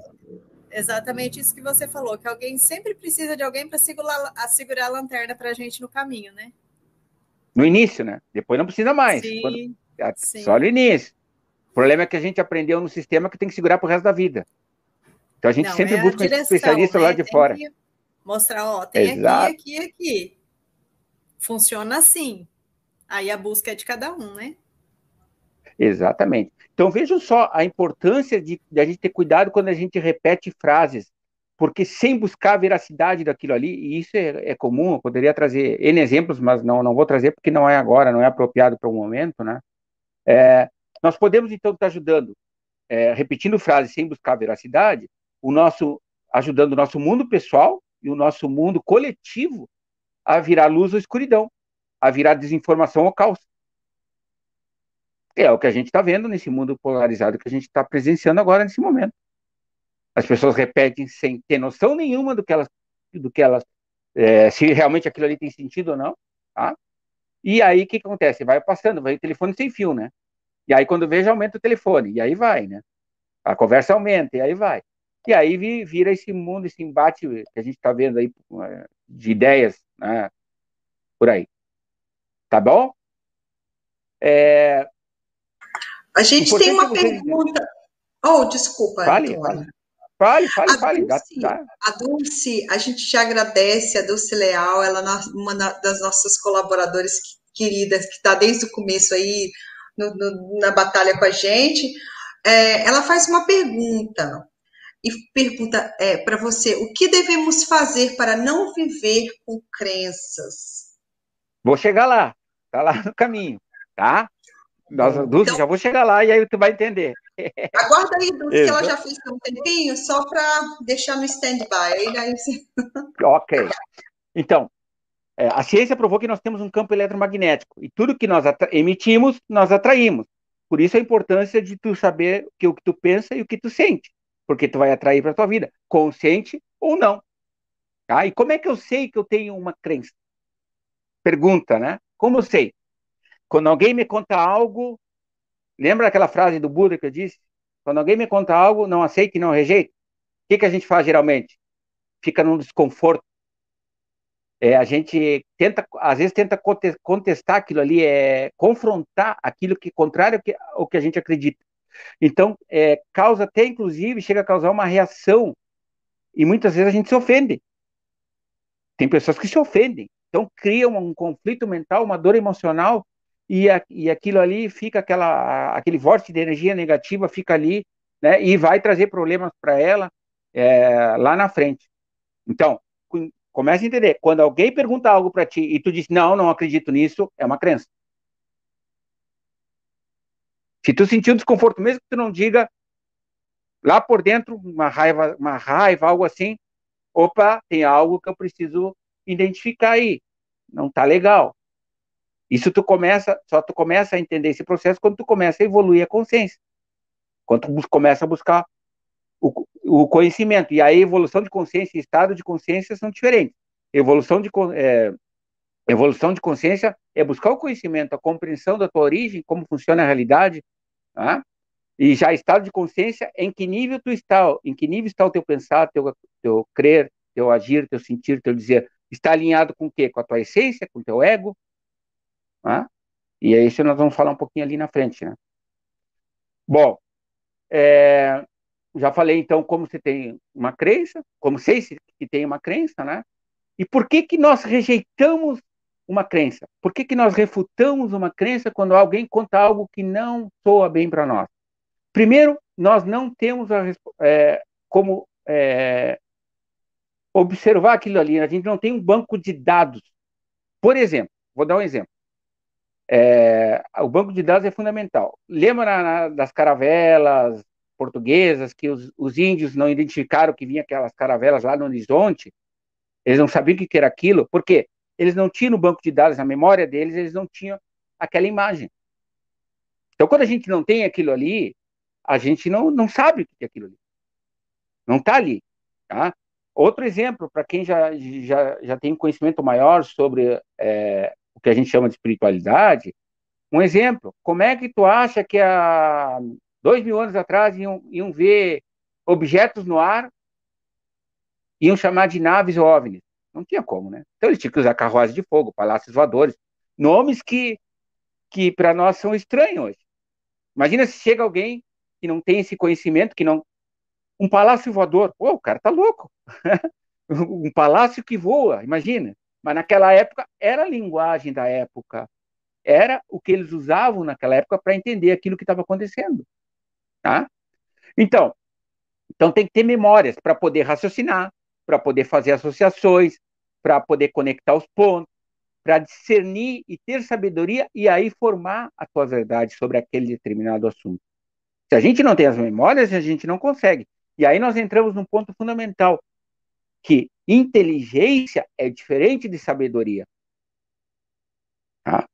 É exatamente isso que você falou, que alguém sempre precisa de alguém para segurar, segurar a lanterna para a gente no caminho, né? No início, né? Depois não precisa mais. Sim, Quando, sim. Só no início. O problema é que a gente aprendeu no sistema que tem que segurar para o resto da vida. Então a gente não, sempre é busca direção, um especialista, né? Lá de tem fora. Mostrar, ó, tem Exato. aqui, aqui, aqui. Funciona assim. Aí a busca é de cada um, né? Exatamente. Então vejam só a importância de, de a gente ter cuidado quando a gente repete frases, porque sem buscar a veracidade daquilo ali, e isso é, é comum, eu poderia trazer N exemplos, mas não, não vou trazer porque não é agora, não é apropriado para o momento, né? É, nós podemos então estar ajudando, é, repetindo frases sem buscar a veracidade, o nosso, ajudando o nosso mundo pessoal e o nosso mundo coletivo a virar luz ou escuridão, a virar desinformação ou caos. É o que a gente está vendo nesse mundo polarizado que a gente está presenciando agora, nesse momento. As pessoas repetem sem ter noção nenhuma do que elas, do que elas é, se realmente aquilo ali tem sentido ou não, tá? E aí o que acontece? Vai passando, vai o telefone sem fio, né? E aí quando vejo, aumenta o telefone, e aí vai, né? A conversa aumenta, e aí vai. E aí vira esse mundo, esse embate que a gente está vendo aí, de ideias, né? Por aí. Tá bom? É... A gente importante tem uma você... pergunta... Oh, desculpa, fale, Antônio. Fale, fale, a fale. Dulce, fale. A Dulce, a gente te agradece, a Dulce Leal, ela é uma das nossas colaboradoras queridas, que está desde o começo aí no, no, na batalha com a gente. É, ela faz uma pergunta, e pergunta é, para você, o que devemos fazer para não viver com crenças? Vou chegar lá, tá lá no caminho, tá? Nossa, Dulce, então, já vou chegar lá e aí tu vai entender. Aguarda aí, Dulce, que ela já fez um tempinho, só para deixar no stand-by. Aí... Ok. Então, é, a ciência provou que nós temos um campo eletromagnético e tudo que nós emitimos, nós atraímos. Por isso a importância de tu saber que o que tu pensa e o que tu sente, porque tu vai atrair para a tua vida, consciente ou não. Tá? E como é que eu sei que eu tenho uma crença? Pergunta, né? Como eu sei? Quando alguém me conta algo, lembra aquela frase do Buda que eu disse? Quando alguém me conta algo, não aceite e não rejeite. O que, que a gente faz geralmente? Fica num desconforto. É, a gente tenta, às vezes tenta contestar aquilo ali, é confrontar aquilo que é contrário ao que, ao que a gente acredita. Então, é, causa até, inclusive, chega a causar uma reação. E muitas vezes a gente se ofende. Tem pessoas que se ofendem. Então, cria um, um conflito mental, uma dor emocional, E, a, e aquilo ali fica, aquela, aquele vórtice de energia negativa fica ali, né, e vai trazer problemas para ela é, lá na frente. Então, começa a entender, quando alguém pergunta algo para ti e tu diz, não, não acredito nisso, é uma crença. Se tu sentir um desconforto, mesmo que tu não diga, lá por dentro, uma raiva, uma raiva, algo assim, opa, tem algo que eu preciso identificar aí, não tá legal. Isso tu começa, só tu começa a entender esse processo quando tu começa a evoluir a consciência. Quando tu começa a buscar o, o conhecimento. E a evolução de consciência e estado de consciência são diferentes. Evolução de, é, evolução de consciência é buscar o conhecimento, a compreensão da tua origem, como funciona a realidade. Tá? E já estado de consciência é em que nível tu está, em que nível está o teu pensar, teu, teu crer, teu agir, teu sentir, teu dizer. Está alinhado com o quê? Com a tua essência, com o teu ego. Ah, e é isso que nós vamos falar um pouquinho ali na frente, né? Bom, é, já falei então como você tem uma crença, como sei que tem uma crença, né? E por que que nós rejeitamos uma crença? Por que que nós refutamos uma crença quando alguém conta algo que não soa bem para nós? Primeiro, nós não temos a, é, como é, observar aquilo ali, a gente não tem um banco de dados. Por exemplo, vou dar um exemplo. É, o banco de dados é fundamental. Lembra na, na, das caravelas portuguesas que os, os índios não identificaram que vinha aquelas caravelas lá no horizonte? Eles não sabiam o que era aquilo, porque eles não tinham no banco de dados, na memória deles, eles não tinham aquela imagem. Então, quando a gente não tem aquilo ali, a gente não, não sabe o que é aquilo ali. Não está ali. Tá? Outro exemplo, para quem já, já, já tem um conhecimento maior sobre... É, o que a gente chama de espiritualidade, um exemplo, como é que tu acha que há dois mil anos atrás iam, iam ver objetos no ar, iam chamar de naves ou óvnis? Não tinha como, né? Então eles tinham que usar carruagem de fogo, palácios voadores, nomes que, que para nós são estranhos hoje. Imagina se chega alguém que não tem esse conhecimento, que não... Um palácio voador, pô, o cara tá louco. Um palácio que voa, imagina. Mas naquela época era a linguagem da época, era o que eles usavam naquela época para entender aquilo que estava acontecendo. Tá? Então, então tem que ter memórias para poder raciocinar, para poder fazer associações, para poder conectar os pontos, para discernir e ter sabedoria e aí formar a tua verdade sobre aquele determinado assunto. Se a gente não tem as memórias, a gente não consegue. E aí nós entramos num ponto fundamental, que inteligência é diferente de sabedoria. Tá?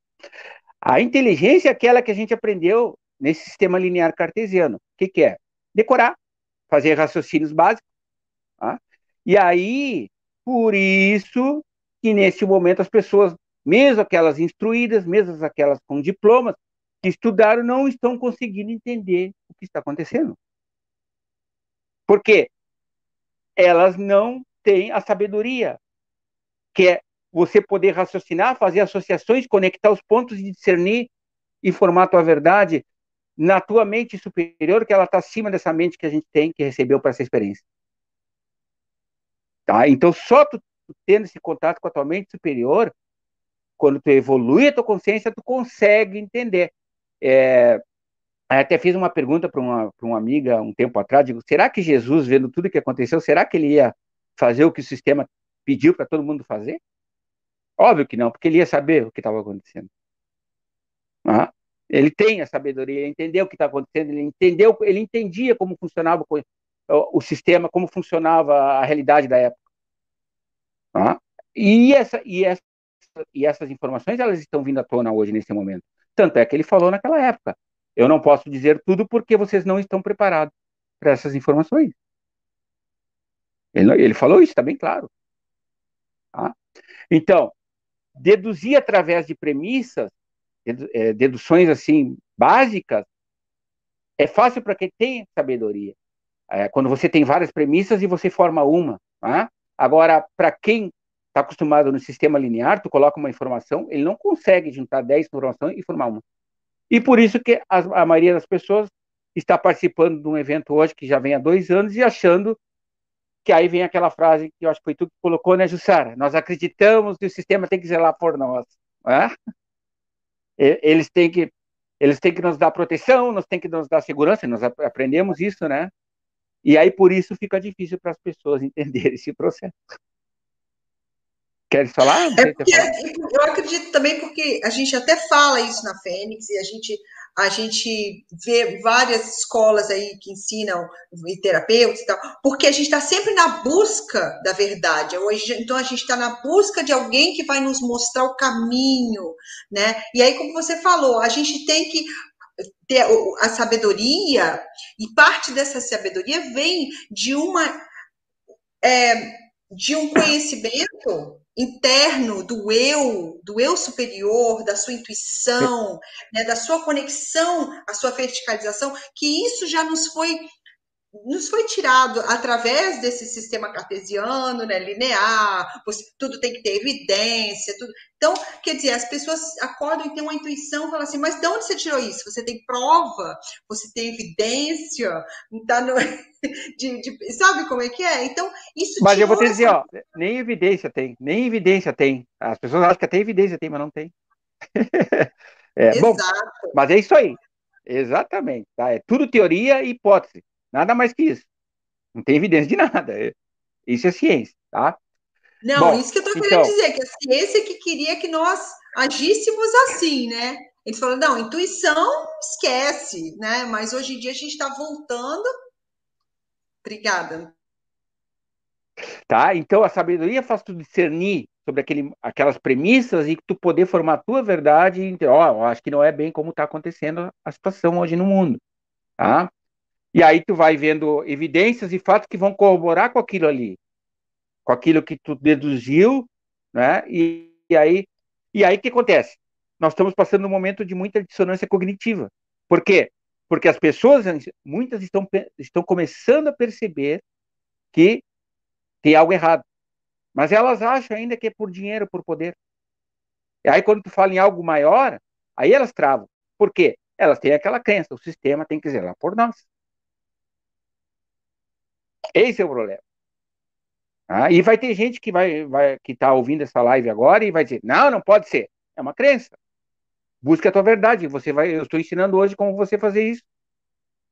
A inteligência é aquela que a gente aprendeu nesse sistema linear cartesiano. O que que é? Decorar, fazer raciocínios básicos. Tá? E aí, por isso que nesse momento as pessoas, mesmo aquelas instruídas, mesmo aquelas com diplomas, que estudaram, não estão conseguindo entender o que está acontecendo. Por quê? Elas não têm a sabedoria, que é você poder raciocinar, fazer associações, conectar os pontos e discernir e formar a tua verdade na tua mente superior, que ela está acima dessa mente que a gente tem, que recebeu para essa experiência. Tá? Então, só tu tendo esse contato com a tua mente superior, quando tu evolui a tua consciência, tu consegue entender. É... Eu até fiz uma pergunta para uma, para uma amiga um tempo atrás, digo, será que Jesus, vendo tudo o que aconteceu, será que ele ia fazer o que o sistema pediu para todo mundo fazer? Óbvio que não, porque ele ia saber o que estava acontecendo. Ah, ele tem a sabedoria, ele entendeu o que está acontecendo, ele entendeu, ele entendia como funcionava o sistema, como funcionava a realidade da época. Ah, e, essa, e, essa, e essas informações, elas estão vindo à tona hoje, nesse momento. Tanto é que ele falou naquela época, eu não posso dizer tudo porque vocês não estão preparados para essas informações. Ele, ele falou isso, está bem claro. Tá? Então, deduzir através de premissas, dedu, é, deduções assim, básicas, é fácil para quem tem sabedoria. É, quando você tem várias premissas e você forma uma. Tá? Agora, para quem está acostumado no sistema linear, tu coloca uma informação, ele não consegue juntar dez informações e formar uma. E por isso que a maioria das pessoas está participando de um evento hoje que já vem há dois anos e achando que aí vem aquela frase que eu acho que foi tu que colocou, né, Jussara? Nós acreditamos que o sistema tem que zelar por nós. Né? Eles têm que, eles têm que nos dar proteção, nós temos que nos dar segurança, nós aprendemos isso, né? E aí por isso fica difícil para as pessoas entenderem esse processo. Queres falar? É porque, eu acredito também porque a gente até fala isso na Fênix e a gente, a gente vê várias escolas aí que ensinam e terapeutas e tal, porque a gente está sempre na busca da verdade. Então a gente está na busca de alguém que vai nos mostrar o caminho, né? E aí, como você falou, a gente tem que ter a sabedoria e parte dessa sabedoria vem de uma é, de um conhecimento interno do eu, do eu superior, da sua intuição, né, da sua conexão, a sua verticalização, que isso já nos foi, nos foi tirado através desse sistema cartesiano, né, linear, você, tudo tem que ter evidência, tudo. Então, quer dizer, as pessoas acordam e têm uma intuição, falam assim, mas de onde você tirou isso? Você tem prova? Você tem evidência? Tá no... de, de... Sabe como é que é? Então, isso... Mas eu vou te dizer, essa... ó, nem evidência tem, nem evidência tem. As pessoas acham que até evidência tem, mas não tem. é, Exato. Bom, mas é isso aí. Exatamente. Tá? É tudo teoria e hipótese. Nada mais que isso. Não tem evidência de nada. Isso é ciência, tá? Não, bom, isso que eu tô querendo então... dizer, que a ciência que queria que nós agíssemos assim, né? Eles falaram, não, intuição, esquece, né? Mas hoje em dia a gente tá voltando... Obrigada. Tá, então a sabedoria faz tu discernir sobre aquele, aquelas premissas e tu poder formar a tua verdade e, ó, oh, acho que não é bem como tá acontecendo a situação hoje no mundo, tá? E aí tu vai vendo evidências e fatos que vão corroborar com aquilo ali, com aquilo que tu deduziu, né? E, e aí, e aí o que acontece? Nós estamos passando um momento de muita dissonância cognitiva. Por quê? Porque as pessoas, muitas estão, estão começando a perceber que tem algo errado. Mas elas acham ainda que é por dinheiro, por poder. E aí quando tu fala em algo maior, aí elas travam. Por quê? Elas têm aquela crença, o sistema tem que zelar por nós. Esse é o problema. Ah, e vai ter gente que vai, vai, que está ouvindo essa live agora e vai dizer, não, não pode ser. É uma crença. Busque a tua verdade. Você vai, eu estou ensinando hoje como você fazer isso.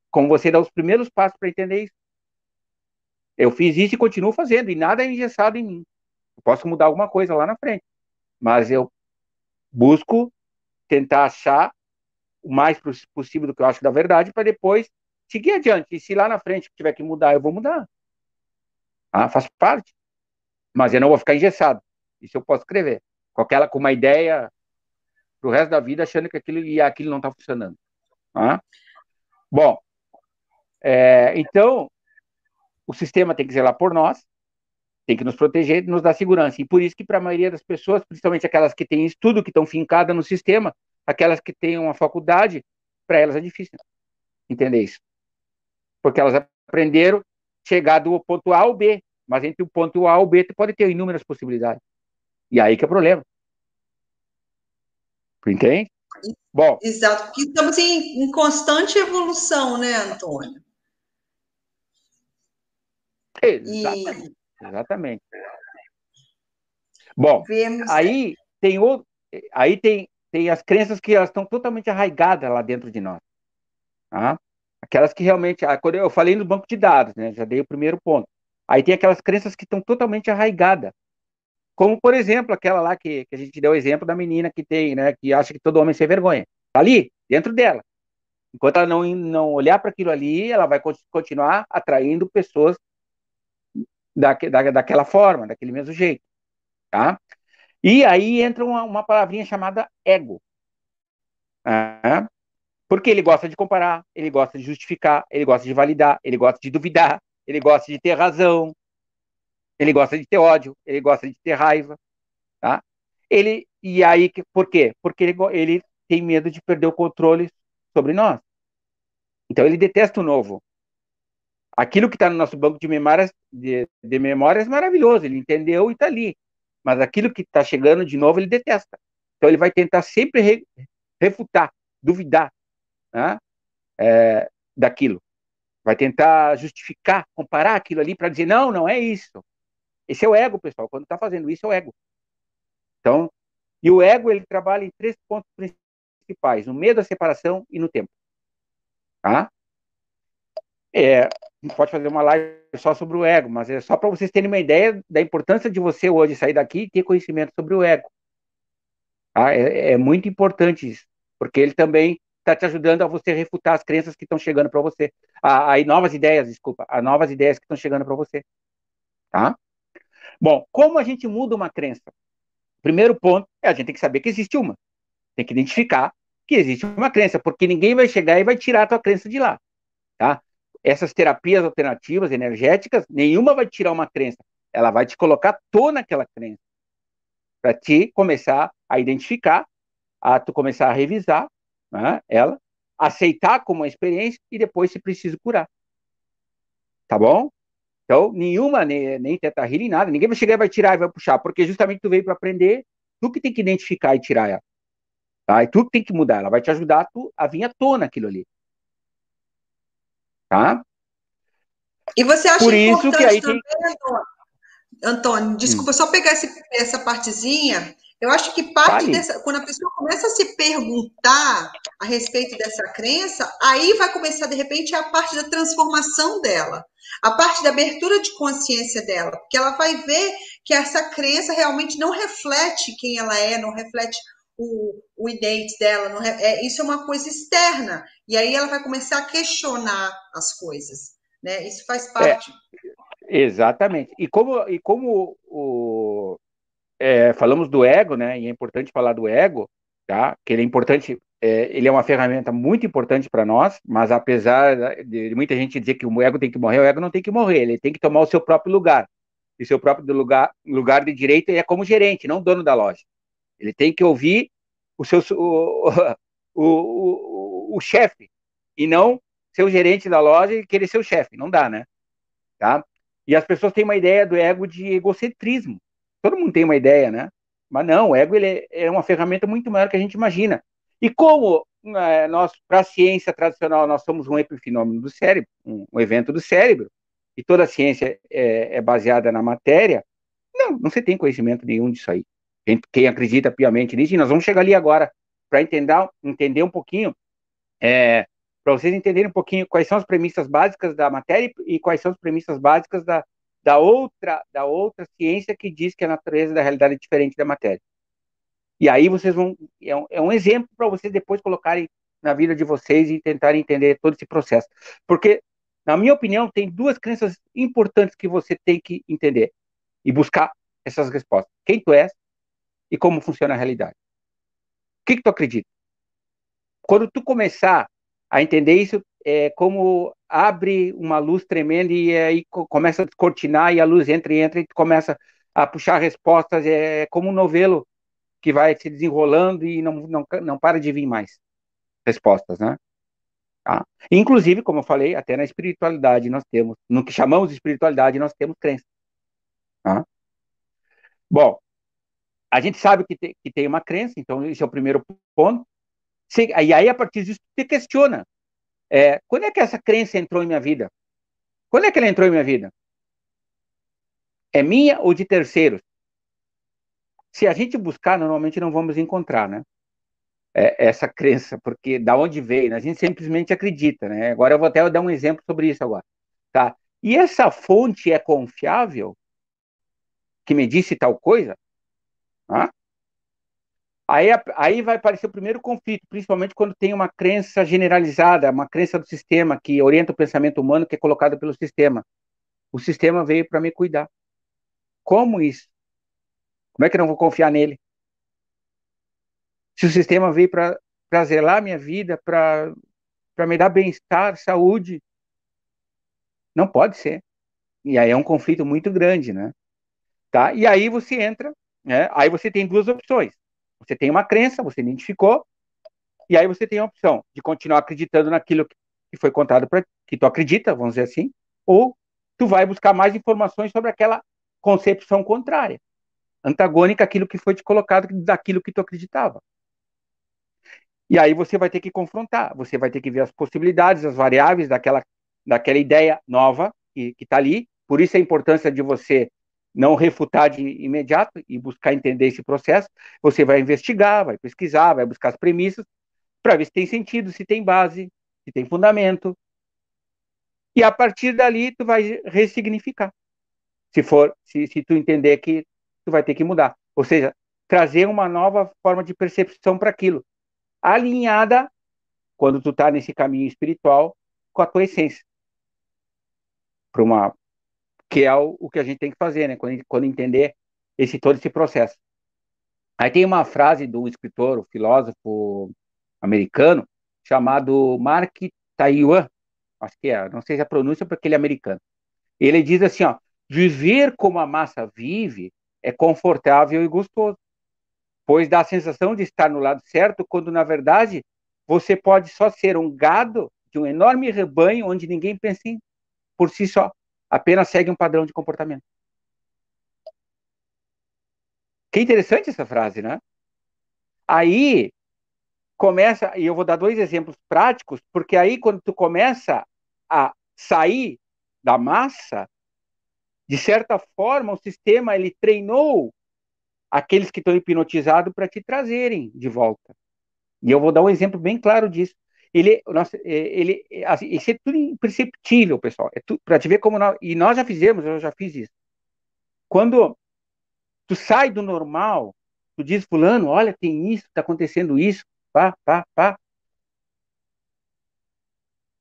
Como você dar os primeiros passos para entender isso. Eu fiz isso e continuo fazendo. E nada é engessado em mim. Eu posso mudar alguma coisa lá na frente. Mas eu busco tentar achar o mais possível do que eu acho da verdade para depois seguir adiante. E se lá na frente tiver que mudar, eu vou mudar. Ah, faz parte. Mas eu não vou ficar engessado. Isso eu posso escrever. Com aquela, com uma ideia pro resto da vida, achando que aquilo e aquilo não tá funcionando. Ah? Bom, é, então, o sistema tem que zelar por nós, tem que nos proteger, nos dar segurança. E por isso que para a maioria das pessoas, principalmente aquelas que têm estudo, que estão fincadas no sistema, aquelas que têm uma faculdade, para elas é difícil entender isso. Porque elas aprenderam chegar do ponto A ao B, mas entre o ponto A ao B tu pode ter inúmeras possibilidades. E aí que é o problema. Entende? Bom. Exato, porque estamos em, em constante evolução, né, Antônio? Exatamente. E... Exatamente. Bom, vemos... aí tem outro, aí tem, tem as crenças que elas estão totalmente arraigadas lá dentro de nós. Tá? Aquelas que realmente... Quando eu falei no banco de dados, né? Já dei o primeiro ponto. Aí tem aquelas crenças que estão totalmente arraigadas. Como, por exemplo, aquela lá que, que a gente deu o exemplo da menina que tem, né? Que acha que todo homem é sem vergonha. Tá ali, dentro dela. Enquanto ela não, não olhar para aquilo ali, ela vai continuar atraindo pessoas da, da, daquela forma, daquele mesmo jeito. Tá? E aí entra uma, uma palavrinha chamada ego. Tá? Porque ele gosta de comparar, ele gosta de justificar, ele gosta de validar, ele gosta de duvidar, ele gosta de ter razão, ele gosta de ter ódio, ele gosta de ter raiva, tá? Ele, e aí, por quê? Porque ele, ele tem medo de perder o controle sobre nós. Então ele detesta o novo. Aquilo que está no nosso banco de memórias, de, de memórias é maravilhoso, ele entendeu e está ali. Mas aquilo que está chegando de novo, ele detesta. Então ele vai tentar sempre re, refutar, duvidar, Ah, é, daquilo. Vai tentar justificar, comparar aquilo ali para dizer, não, não é isso. Esse é o ego, pessoal. Quando está fazendo isso, é o ego. Então, e o ego, ele trabalha em três pontos principais: no medo, a separação e no tempo. Tá? É, a gente pode fazer uma live só sobre o ego, mas é só para vocês terem uma ideia da importância de você hoje sair daqui e ter conhecimento sobre o ego. Tá? É, é muito importante isso, porque ele também está te ajudando a você refutar as crenças que estão chegando para você, a, a novas ideias, desculpa, a novas ideias que estão chegando para você, tá? Bom, como a gente muda uma crença? Primeiro ponto é a gente tem que saber que existe uma, tem que identificar que existe uma crença, porque ninguém vai chegar e vai tirar a tua crença de lá, tá? Essas terapias alternativas, energéticas, nenhuma vai tirar uma crença, ela vai te colocar à tona aquela crença, para te começar a identificar, a tu começar a revisar, né, ela, aceitar como uma experiência e depois, se preciso, curar. Tá bom? Então, nenhuma, nem, nem teta healing, nada, ninguém vai chegar e vai tirar e vai puxar, porque justamente tu veio para aprender, tu que tem que identificar e tirar ela. Tá? E tu que tem que mudar, ela vai te ajudar tu, a vir à tona aquilo ali. Tá? E você acha Por importante isso que aí também, tem... Antônio, desculpa, hum. só pegar esse, essa partezinha... Eu acho que parte vale. dessa... Quando a pessoa começa a se perguntar a respeito dessa crença, aí vai começar, de repente, a parte da transformação dela, a parte da abertura de consciência dela, porque ela vai ver que essa crença realmente não reflete quem ela é, não reflete o, o idente dela, não, é, isso é uma coisa externa, e aí ela vai começar a questionar as coisas, né? Isso faz parte. É, exatamente. E como, e como o... É, falamos do ego, né, e é importante falar do ego, tá, que ele é importante, é, ele é uma ferramenta muito importante para nós, mas apesar de muita gente dizer que o ego tem que morrer, o ego não tem que morrer, ele tem que tomar o seu próprio lugar, e seu próprio lugar, lugar de direito é como gerente, não dono da loja, ele tem que ouvir o seu, o, o, o, o chefe, e não ser o gerente da loja e querer ser o chefe, não dá, né, tá, e as pessoas têm uma ideia do ego de egocentrismo. Todo mundo tem uma ideia, né? Mas não, o ego ele é uma ferramenta muito maior que a gente imagina. E como é, nós, para a ciência tradicional, nós somos um epifenômeno do cérebro, um, um evento do cérebro, e toda a ciência é, é baseada na matéria, não, não se tem conhecimento nenhum disso aí. Quem, quem acredita piamente nisso, e nós vamos chegar ali agora, para entender, entender um pouquinho, é, para vocês entenderem um pouquinho quais são as premissas básicas da matéria e quais são as premissas básicas da, da, outra, da outra ciência que diz que a natureza da realidade é diferente da matéria. E aí vocês vão... É um, é um exemplo para vocês depois colocarem na vida de vocês e tentarem entender todo esse processo. Porque, na minha opinião, tem duas crenças importantes que você tem que entender e buscar essas respostas. Quem tu és e como funciona a realidade. O que, que tu acredita? Quando tu começar a entender isso, é como abre uma luz tremenda e aí começa a descortinar e a luz entra e entra e tu começa a puxar respostas. É como um novelo que vai se desenrolando e não, não, não para de vir mais respostas, né? Tá? Inclusive, como eu falei, até na espiritualidade nós temos, no que chamamos de espiritualidade, nós temos crença. Tá? Bom, a gente sabe que, te, que tem uma crença, então esse é o primeiro ponto. Se, e aí, a partir disso, você questiona. É, quando é que essa crença entrou em minha vida? Quando é que ela entrou em minha vida? É minha ou de terceiros? Se a gente buscar, normalmente não vamos encontrar, né? É, essa crença, porque da onde veio, né? A gente simplesmente acredita, né? Agora eu vou até dar um exemplo sobre isso agora, tá? E essa fonte é confiável? Que me disse tal coisa? Tá? Aí, aí vai aparecer o primeiro conflito, principalmente quando tem uma crença generalizada, uma crença do sistema que orienta o pensamento humano, que é colocado pelo sistema. O sistema veio para me cuidar. Como isso? Como é que eu não vou confiar nele? Se o sistema veio para zelar minha vida, para me dar bem-estar, saúde, não pode ser. E aí é um conflito muito grande, né? Tá? E aí você entra, né? Aí você tem duas opções. Você tem uma crença, você identificou, e aí você tem a opção de continuar acreditando naquilo que foi contado para ti, que tu acredita, vamos dizer assim, ou tu vai buscar mais informações sobre aquela concepção contrária, antagônica àquilo que foi te colocado, daquilo que tu acreditava. E aí você vai ter que confrontar, você vai ter que ver as possibilidades, as variáveis daquela, daquela ideia nova que está ali. Por isso a importância de você não refutar de imediato e buscar entender esse processo. Você vai investigar, vai pesquisar, vai buscar as premissas para ver se tem sentido, se tem base, se tem fundamento. E a partir dali tu vai ressignificar. Se for, se, se tu entender que vai ter que mudar, ou seja, trazer uma nova forma de percepção para aquilo, alinhada, quando tu tá nesse caminho espiritual, com a tua essência, para uma, que é o, o que a gente tem que fazer, né? Quando, quando entender esse todo esse processo. Aí tem uma frase do escritor, o filósofo americano chamado Mark Twain, acho que é, não sei se a pronúncia porque ele é americano. Ele diz assim, ó: viver como a massa vive é confortável e gostoso, pois dá a sensação de estar no lado certo, quando, na verdade, você pode só ser um gado de um enorme rebanho onde ninguém pensa em por si só, apenas segue um padrão de comportamento. Que interessante essa frase, né? Aí começa, e eu vou dar dois exemplos práticos, porque aí quando tu começa a sair da massa, de certa forma, o sistema ele treinou aqueles que estão hipnotizados para te trazerem de volta. E eu vou dar um exemplo bem claro disso. Ele, nossa, ele, assim, isso é tudo imperceptível, pessoal. É para te ver como nós, e nós já fizemos, eu já fiz isso. Quando tu sai do normal, tu diz fulano, olha, tem isso, está acontecendo isso, pá, pá, pá.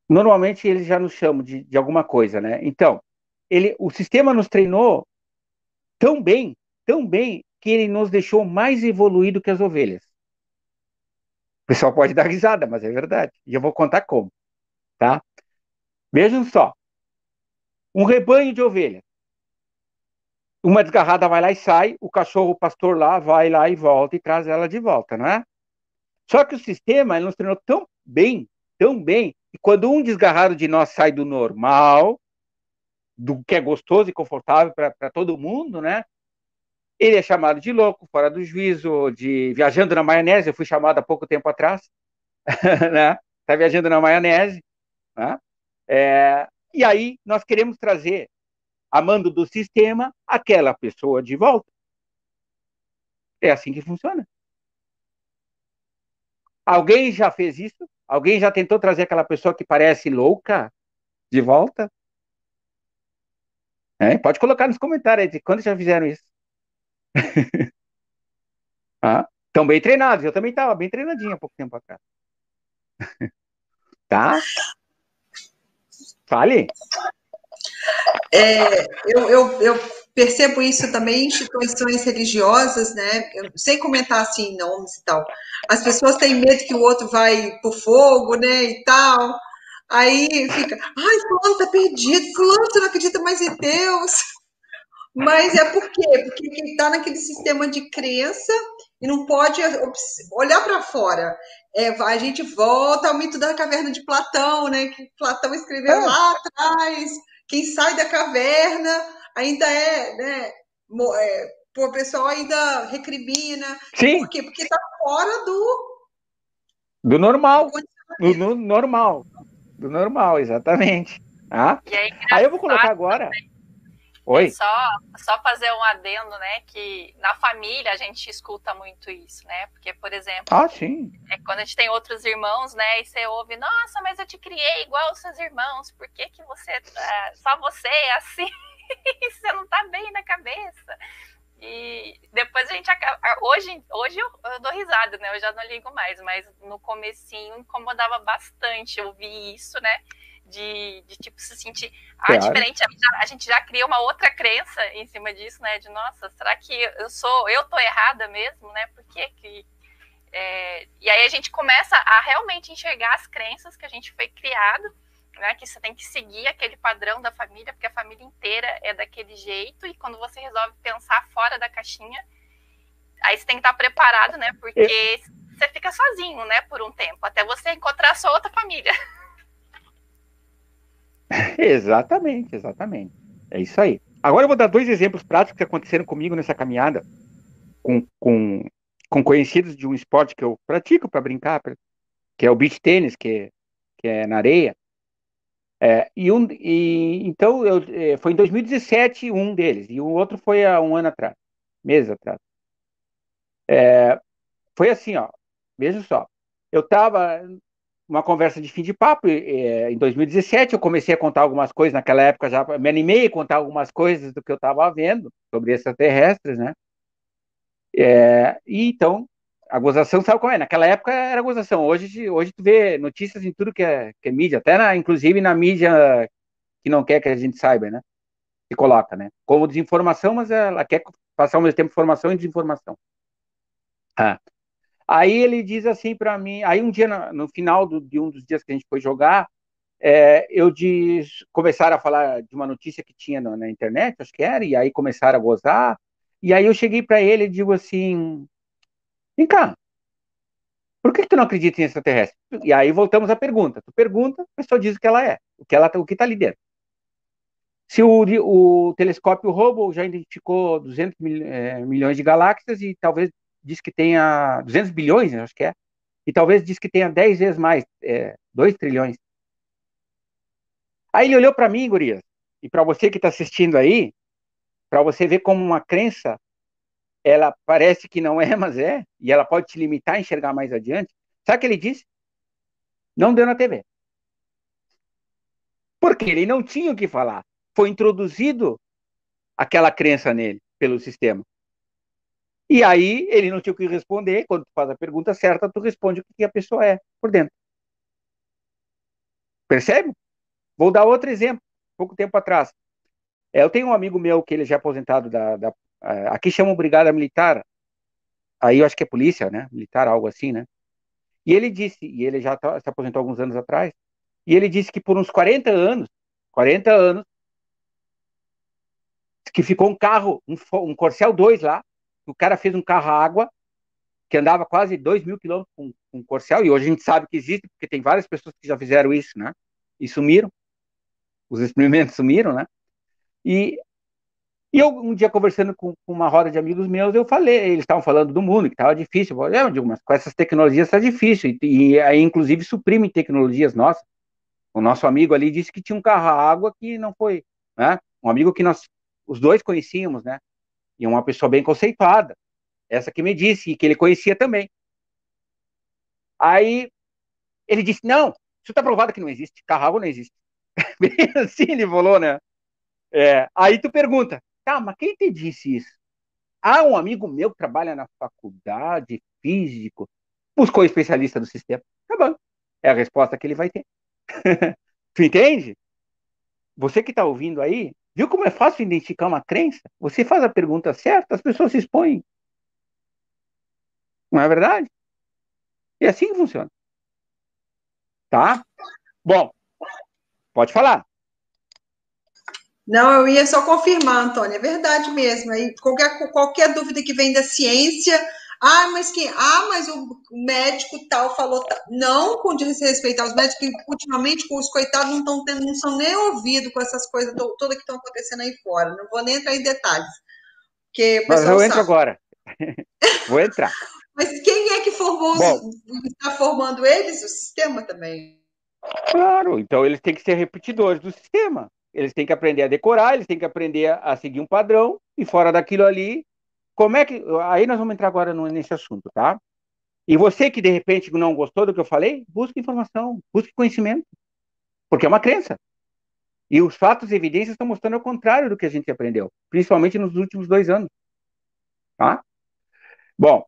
Normalmente eles já nos chamam de, de alguma coisa, né? Então, Ele, o sistema nos treinou tão bem, tão bem, que ele nos deixou mais evoluído que as ovelhas. O pessoal pode dar risada, mas é verdade. E eu vou contar como, tá? Vejam só. Um rebanho de ovelhas. Uma desgarrada vai lá e sai, o cachorro, o pastor lá, vai lá e volta e traz ela de volta, não é? Só que o sistema, ele nos treinou tão bem, tão bem, que quando um desgarrado de nós sai do normal, do que é gostoso e confortável para todo mundo, né? Ele é chamado de louco, fora do juízo, de viajando na maionese. Eu fui chamado há pouco tempo atrás, né? Tá viajando na maionese, né? É, E aí nós queremos trazer, a mando do sistema, aquela pessoa de volta. É assim que funciona. Alguém já fez isso? Alguém já tentou trazer aquela pessoa que parece louca de volta? É, pode colocar nos comentários aí de quando já fizeram isso. Ah, estão bem treinados. Eu também estava bem treinadinha há pouco tempo atrás. Tá? Fale. É, eu, eu, eu percebo isso também em instituições religiosas, né? Eu, sem comentar assim nomes e tal. As pessoas têm medo que o outro vai pro fogo, né? E tal. Aí fica, ai, fulano tá perdido, fulano, você não acredita mais em Deus. Mas é por quê? Porque quem tá naquele sistema de crença e não pode olhar para fora. É, a gente volta ao mito da caverna de Platão, né? Que Platão escreveu é. lá atrás. Quem sai da caverna ainda é, né? É, o pessoal ainda recrimina. Sim. Por quê? Porque tá fora do... Do normal. Do, do normal. Do normal, exatamente. Ah. E é aí eu vou colocar agora... Né? Oi? Só, só fazer um adendo, né, que na família a gente escuta muito isso, né, porque, por exemplo, ah, sim. É quando a gente tem outros irmãos, né, e você ouve, nossa, mas eu te criei igual os seus irmãos, por que que você, é, só você é assim, você não tá bem na cabeça, e depois a gente acaba, hoje, hoje eu, eu dou risada, né, eu já não ligo mais, mas no comecinho incomodava bastante ouvir isso, né, De, de, tipo, se sentir ah, claro. diferente. A gente, já, a gente já cria uma outra crença em cima disso, né? De, nossa, será que eu sou... Eu tô errada mesmo, né? Por que que... É... E aí a gente começa a realmente enxergar as crenças que a gente foi criado, né? Que você tem que seguir aquele padrão da família, porque a família inteira é daquele jeito. E quando você resolve pensar fora da caixinha, aí você tem que estar preparado, né? Porque eu... você fica sozinho, né? Por um tempo, até você encontrar a sua outra família. Exatamente, exatamente. É isso aí. Agora eu vou dar dois exemplos práticos que aconteceram comigo nessa caminhada com, com, com conhecidos de um esporte que eu pratico para brincar, que é o beach tênis, que, é, que é na areia. É, e um, e, então, eu, foi em dois mil e dezessete um deles, e o outro foi há um ano atrás, meses atrás. É, foi assim, ó, veja só. Eu estava... uma conversa de fim de papo, em dois mil e dezessete, eu comecei a contar algumas coisas, naquela época já me animei a contar algumas coisas do que eu estava vendo sobre extraterrestres, né? É, e então, a gozação, sabe como é? Naquela época era gozação, hoje, hoje tu vê notícias em tudo que é, que é mídia, até na, inclusive na mídia que não quer que a gente saiba, né? Se coloca, né? Como desinformação, mas ela quer passar ao mesmo tempo informação e desinformação. Ah. Aí ele diz assim para mim, aí um dia, no, no final do, de um dos dias que a gente foi jogar, é, eu diz, começaram a falar de uma notícia que tinha na, na internet, acho que era, e aí começaram a gozar, e aí eu cheguei para ele e digo assim, vem cá, por que, que tu não acredita em extraterrestre? E aí voltamos à pergunta, tu pergunta, a pessoa diz o que ela é, o que ela, o que está ali dentro. Se o, o telescópio Hubble já identificou duzentos mil, é, milhões de galáxias e talvez diz que tenha duzentos bilhões, acho que é, e talvez diz que tenha dez vezes mais, é, dois trilhões. Aí ele olhou para mim, gurias, e para você que está assistindo aí, para você ver como uma crença, ela parece que não é, mas é, e ela pode te limitar a enxergar mais adiante. Sabe o que ele disse? Não deu na T V. Porque ele não tinha o que falar. Foi introduzido aquela crença nele, pelo sistema. E aí, ele não tinha o que responder, quando tu faz a pergunta certa, tu responde o que a pessoa é, por dentro. Percebe? Vou dar outro exemplo, pouco tempo atrás. É, eu tenho um amigo meu, que ele já é aposentado, da, da, aqui chamam Brigada Militar, aí eu acho que é polícia, né? Militar, algo assim, né? E ele disse, e ele já tá, se aposentou alguns anos atrás, e ele disse que por uns quarenta anos, quarenta anos, que ficou um carro, um, um Corcel dois lá, o cara fez um carro à água, que andava quase dois mil quilômetros com, com Corcel, e hoje a gente sabe que existe, porque tem várias pessoas que já fizeram isso, né? E sumiram. Os experimentos sumiram, né? E, e eu, um dia, conversando com, com uma roda de amigos meus, eu falei, eles estavam falando do mundo, que estava difícil. Eu falei, eu digo, mas com essas tecnologias está difícil, e, e aí, inclusive, suprimem tecnologias nossas. O nosso amigo ali disse que tinha um carro à água que não foi, né? Um amigo que nós, os dois conhecíamos, né? E uma pessoa bem conceituada. Essa que me disse, que ele conhecia também. Aí, ele disse, não, isso tá provado que não existe, carro à água não existe. Bem assim ele falou, né? É, aí tu pergunta, tá, mas quem te disse isso? Ah, um amigo meu que trabalha na faculdade, físico, buscou especialista do sistema. Tá bom, é a resposta que ele vai ter. Tu entende? Você que tá ouvindo aí, viu como é fácil identificar uma crença? Você faz a pergunta certa, as pessoas se expõem. Não é verdade? E é assim que funciona. Tá? Bom, pode falar. Não, eu ia só confirmar, Antônio, é verdade mesmo. Aí, qualquer, qualquer dúvida que vem da ciência, ah, mas quem? Ah, mas o médico tal falou tal. Não, com desrespeito aos médicos, que ultimamente os coitados não estão tendo, não são nem ouvidos com essas coisas todas que estão acontecendo aí fora. Não vou nem entrar em detalhes. Porque mas eu entro agora. Vou entrar. Mas quem é que formou Bom, os, está formando eles? O sistema também. Claro, então eles têm que ser repetidores do sistema. Eles têm que aprender a decorar, eles têm que aprender a seguir um padrão, e fora daquilo ali, como é que... Aí nós vamos entrar agora nesse assunto, tá? E você que, de repente, não gostou do que eu falei, busque informação, busque conhecimento, porque é uma crença. E os fatos e evidências estão mostrando ao contrário do que a gente aprendeu, principalmente nos últimos dois anos, tá? Bom,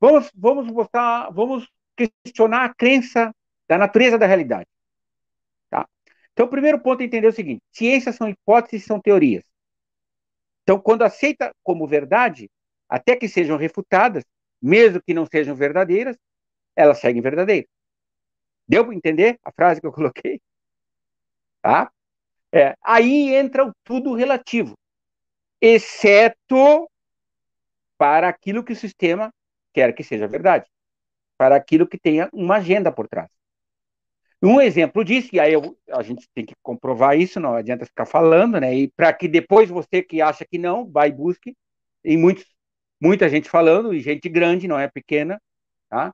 vamos, vamos, mostrar, vamos questionar a crença da natureza da realidade. Tá? Então, o primeiro ponto é entender o seguinte, ciências são hipóteses, são teorias. Então, quando aceita como verdade, até que sejam refutadas, mesmo que não sejam verdadeiras, elas seguem verdadeiras. Deu para entender a frase que eu coloquei? Tá? É, aí entra o tudo relativo, exceto para aquilo que o sistema quer que seja verdade, para aquilo que tenha uma agenda por trás. Um exemplo disso, e aí eu, a gente tem que comprovar isso, não adianta ficar falando, né? E para que depois você que acha que não, vai e busque, tem muitos, muita gente falando, e gente grande, não é pequena, tá?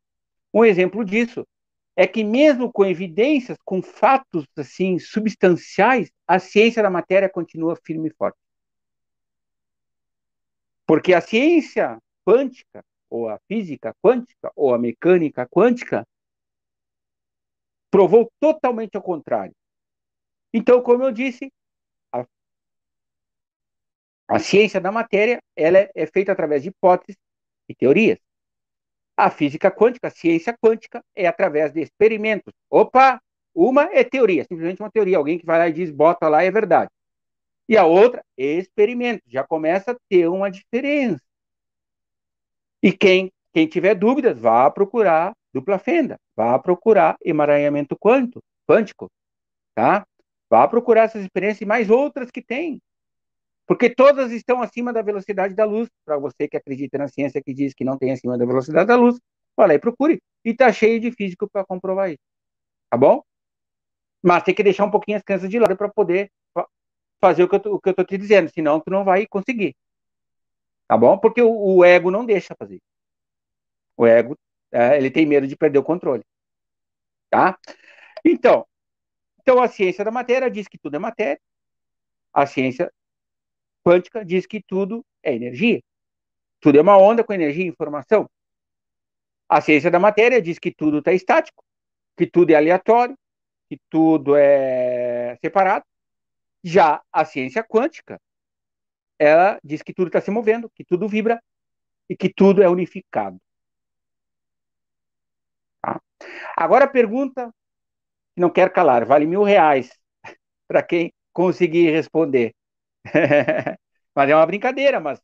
Um exemplo disso é que mesmo com evidências, com fatos assim, substanciais, a ciência da matéria continua firme e forte. Porque a ciência quântica, ou a física quântica, ou a mecânica quântica, provou totalmente ao contrário. Então, como eu disse, a, a ciência da matéria ela é, é feita através de hipóteses e teorias. A física quântica, a ciência quântica, é através de experimentos. Opa, uma é teoria, simplesmente uma teoria. Alguém que vai lá e diz, bota lá, é verdade. E a outra, experimento. Já começa a ter uma diferença. E quem, quem tiver dúvidas, vá procurar dupla fenda, vá procurar emaranhamento quântico, tá? Vá procurar essas experiências e mais outras que tem. Porque todas estão acima da velocidade da luz. Para você que acredita na ciência que diz que não tem acima da velocidade da luz, vá lá e procure. E tá cheio de físico para comprovar isso. Tá bom? Mas tem que deixar um pouquinho as crenças de lado para poder fazer o que, eu tô, o que eu tô te dizendo, senão tu não vai conseguir. Tá bom? Porque o, o ego não deixa fazer. O ego, é, ele tem medo de perder o controle. Tá? Então, então, a ciência da matéria diz que tudo é matéria. A ciência quântica diz que tudo é energia. Tudo é uma onda com energia e informação. A ciência da matéria diz que tudo está estático, que tudo é aleatório, que tudo é separado. Já a ciência quântica, ela diz que tudo está se movendo, que tudo vibra e que tudo é unificado. Tá? Agora a pergunta que não quero calar, vale mil reais para quem conseguir responder. Mas é uma brincadeira, mas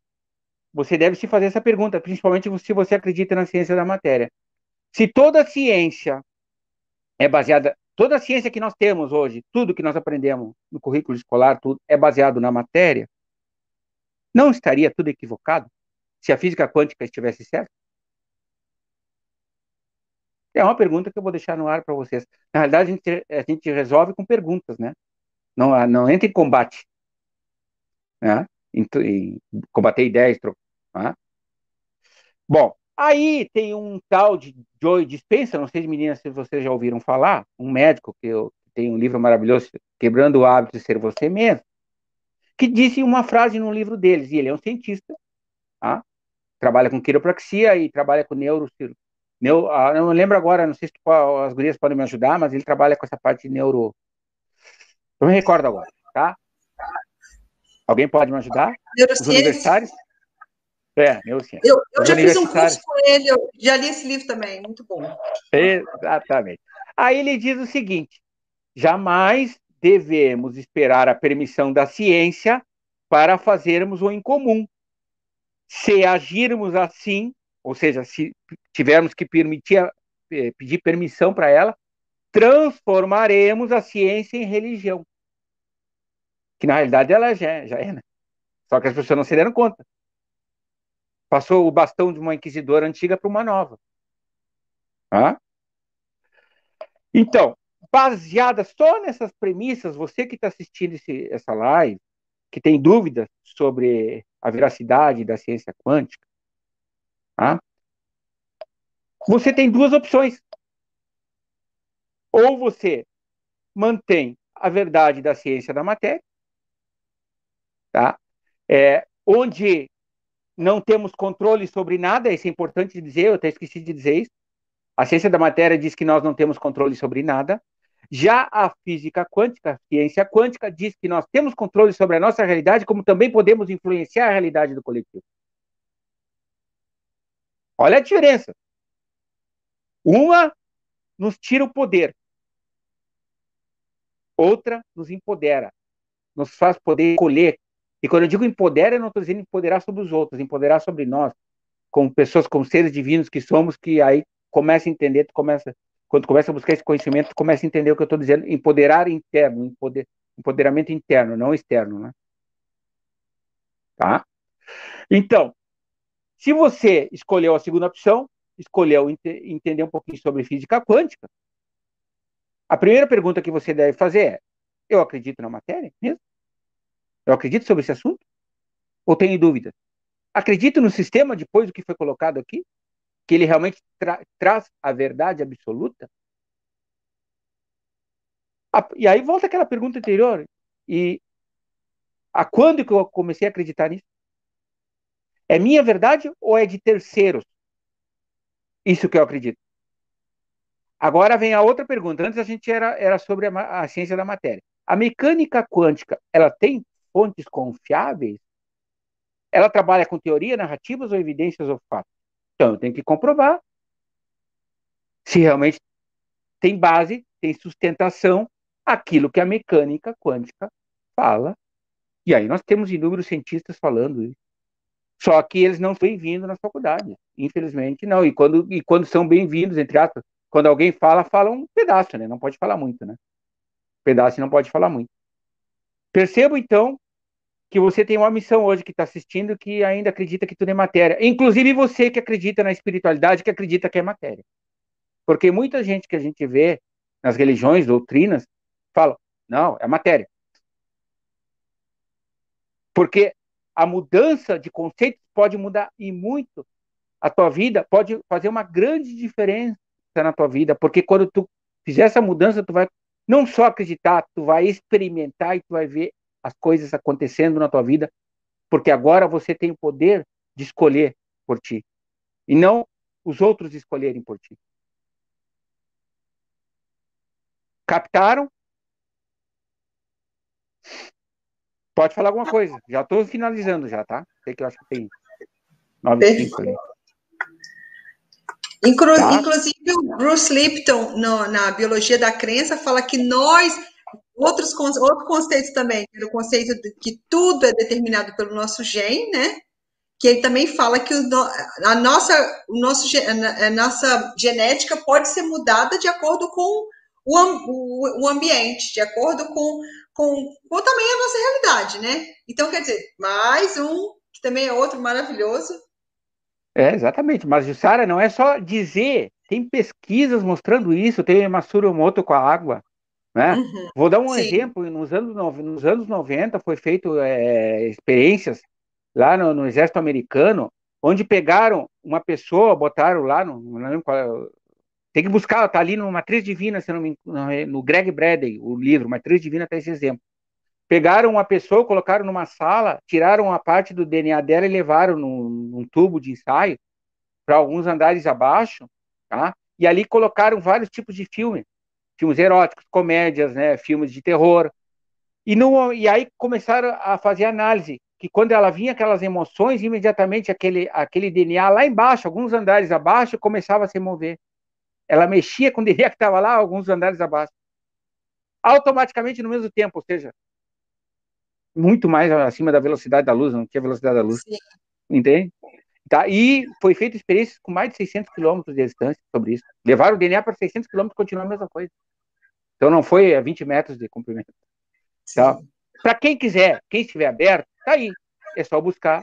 você deve se fazer essa pergunta, principalmente se você acredita na ciência da matéria. Se toda a ciência é baseada, toda a ciência que nós temos hoje, tudo que nós aprendemos no currículo escolar, tudo é baseado na matéria, não estaria tudo equivocado se a física quântica estivesse certa? É uma pergunta que eu vou deixar no ar para vocês. Na realidade, a gente, a gente resolve com perguntas, né? Não, não entra em combate. Né? Em, em combater ideias. Né? Bom, aí tem um tal de Joe Dispenza, não sei, meninas, se vocês já ouviram falar, um médico que, eu, tem um livro maravilhoso, Quebrando o Hábito de Ser Você Mesmo, que disse uma frase no livro deles, e ele é um cientista, tá? Trabalha com quiropraxia e trabalha com neurocirurgia. Meu, eu não lembro agora, não sei se as gurias podem me ajudar, mas ele trabalha com essa parte de neuro... Eu me recordo agora, tá? Alguém pode me ajudar? Os universitários? É, neurociência. Eu, eu já fiz um curso com ele, eu já li esse livro também, muito bom. Exatamente. Aí ele diz o seguinte, jamais devemos esperar a permissão da ciência para fazermos o incomum. Se agirmos assim... ou seja, se tivermos que permitir, pedir permissão para ela, transformaremos a ciência em religião. Que, na realidade, ela já é, já é, né? Só que as pessoas não se deram conta. Passou o bastão de uma inquisidora antiga para uma nova. Hã? Então, baseada só nessas premissas, você que está assistindo esse, essa live, que tem dúvidas sobre a veracidade da ciência quântica, ah, você tem duas opções. Ou você mantém a verdade da ciência da matéria, tá? É, onde não temos controle sobre nada, isso é importante dizer, eu até esqueci de dizer isso. A ciência da matéria diz que nós não temos controle sobre nada. Já a física quântica, a ciência quântica, diz que nós temos controle sobre a nossa realidade, como também podemos influenciar a realidade do coletivo. Olha a diferença. Uma nos tira o poder. Outra nos empodera. Nos faz poder escolher. E quando eu digo empodera, eu não estou dizendo empoderar sobre os outros, empoderar sobre nós, como pessoas, como seres divinos que somos, que aí começa a entender, tu começa, quando começa a buscar esse conhecimento, tu começa a entender o que eu estou dizendo. Empoderar interno, empoder, empoderamento interno, não externo, né? Tá? Então, se você escolheu a segunda opção, escolheu ent entender um pouquinho sobre física quântica, a primeira pergunta que você deve fazer é, eu acredito na matéria mesmo? Eu acredito sobre esse assunto? Ou tenho dúvida? Acredito no sistema depois do que foi colocado aqui? Que ele realmente tra traz a verdade absoluta? A e aí volta aquela pergunta anterior, e a quando que eu comecei a acreditar nisso? É minha verdade ou é de terceiros? Isso que eu acredito. Agora vem a outra pergunta. Antes a gente era, era sobre a, a ciência da matéria. A mecânica quântica, ela tem fontes confiáveis? Ela trabalha com teoria, narrativas ou evidências ou fatos? Então eu tenho que comprovar se realmente tem base, tem sustentação aquilo que a mecânica quântica fala. E aí nós temos inúmeros cientistas falando isso. Só que eles não são bem-vindos nas faculdades, infelizmente não. E quando, e quando são bem-vindos, entre aspas, quando alguém fala, fala um pedaço, né? Não pode falar muito, né? Pedaço não pode falar muito. Percebo, então, que você tem uma missão hoje que está assistindo que ainda acredita que tudo é matéria. Inclusive você que acredita na espiritualidade, que acredita que é matéria. Porque muita gente que a gente vê nas religiões, doutrinas, fala, não, é matéria. Porque a mudança de conceitos pode mudar e muito a tua vida, pode fazer uma grande diferença na tua vida, porque quando tu fizer essa mudança, tu vai não só acreditar, tu vai experimentar e tu vai ver as coisas acontecendo na tua vida, porque agora você tem o poder de escolher por ti, e não os outros escolherem por ti. Captaram? Pode falar alguma coisa. Já estou finalizando já, tá? Sei que eu acho que tem nove e cinco ali. Inclu tá? Inclusive, o Bruce Lipton, no, na Biologia da Crença, fala que nós, outros, outro conceito também, o conceito de que tudo é determinado pelo nosso gene, né? Que ele também fala que o, a, nossa, o nosso, a nossa genética pode ser mudada de acordo com o, o, o ambiente, de acordo com... Com, com também a nossa realidade, né? Então, quer dizer, mais um, que também é outro maravilhoso. É, exatamente. Mas, Jussara, não é só dizer. Tem pesquisas mostrando isso. Tem Masaru Emoto com a água, né? Uhum. Vou dar um Sim. exemplo. Nos anos, nos anos noventa foi feito é, experiências lá no, no exército americano, onde pegaram uma pessoa, botaram lá, não, não lembro qual, Tem que buscar, tá ali no Matriz Divina, se não me, no Greg Braden, o livro Matriz Divina tem esse exemplo. Pegaram uma pessoa, colocaram numa sala, tiraram uma parte do D N A dela e levaram num, num tubo de ensaio para alguns andares abaixo, tá? E ali colocaram vários tipos de filme, filmes eróticos, comédias, né, filmes de terror. E, no, e aí começaram a fazer análise, que quando ela vinha aquelas emoções, imediatamente aquele, aquele D N A lá embaixo, alguns andares abaixo, começava a se mover. Ela mexia com o D N A que estava lá, alguns andares abaixo. Automaticamente no mesmo tempo, ou seja, muito mais acima da velocidade da luz, não tinha velocidade da luz. Sim. Entende? Tá? E foi feita experiências com mais de seiscentos quilômetros de distância sobre isso. Levaram o D N A para seiscentos quilômetros e continua a mesma coisa. Então não foi a vinte metros de comprimento. Tá? Para quem quiser, quem estiver aberto, tá aí. É só buscar.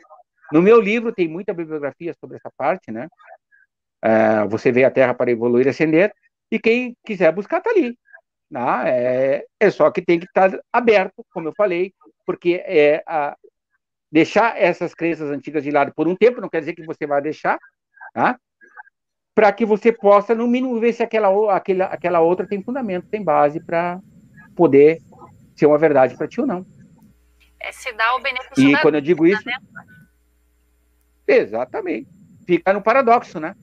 No meu livro tem muita bibliografia sobre essa parte, né? É, Você Veio à Terra para Evoluir e Ascender, e quem quiser buscar tá ali, tá? É, é só que tem que estar aberto, como eu falei, porque é, a, deixar essas crenças antigas de lado por um tempo, não quer dizer que você vai deixar, tá? Para que você possa, no mínimo, ver se aquela, aquela, aquela outra tem fundamento, tem base para poder ser uma verdade para ti ou não. É se dar o benefício e da quando vida, eu digo isso, né? Exatamente. Fica no paradoxo, né?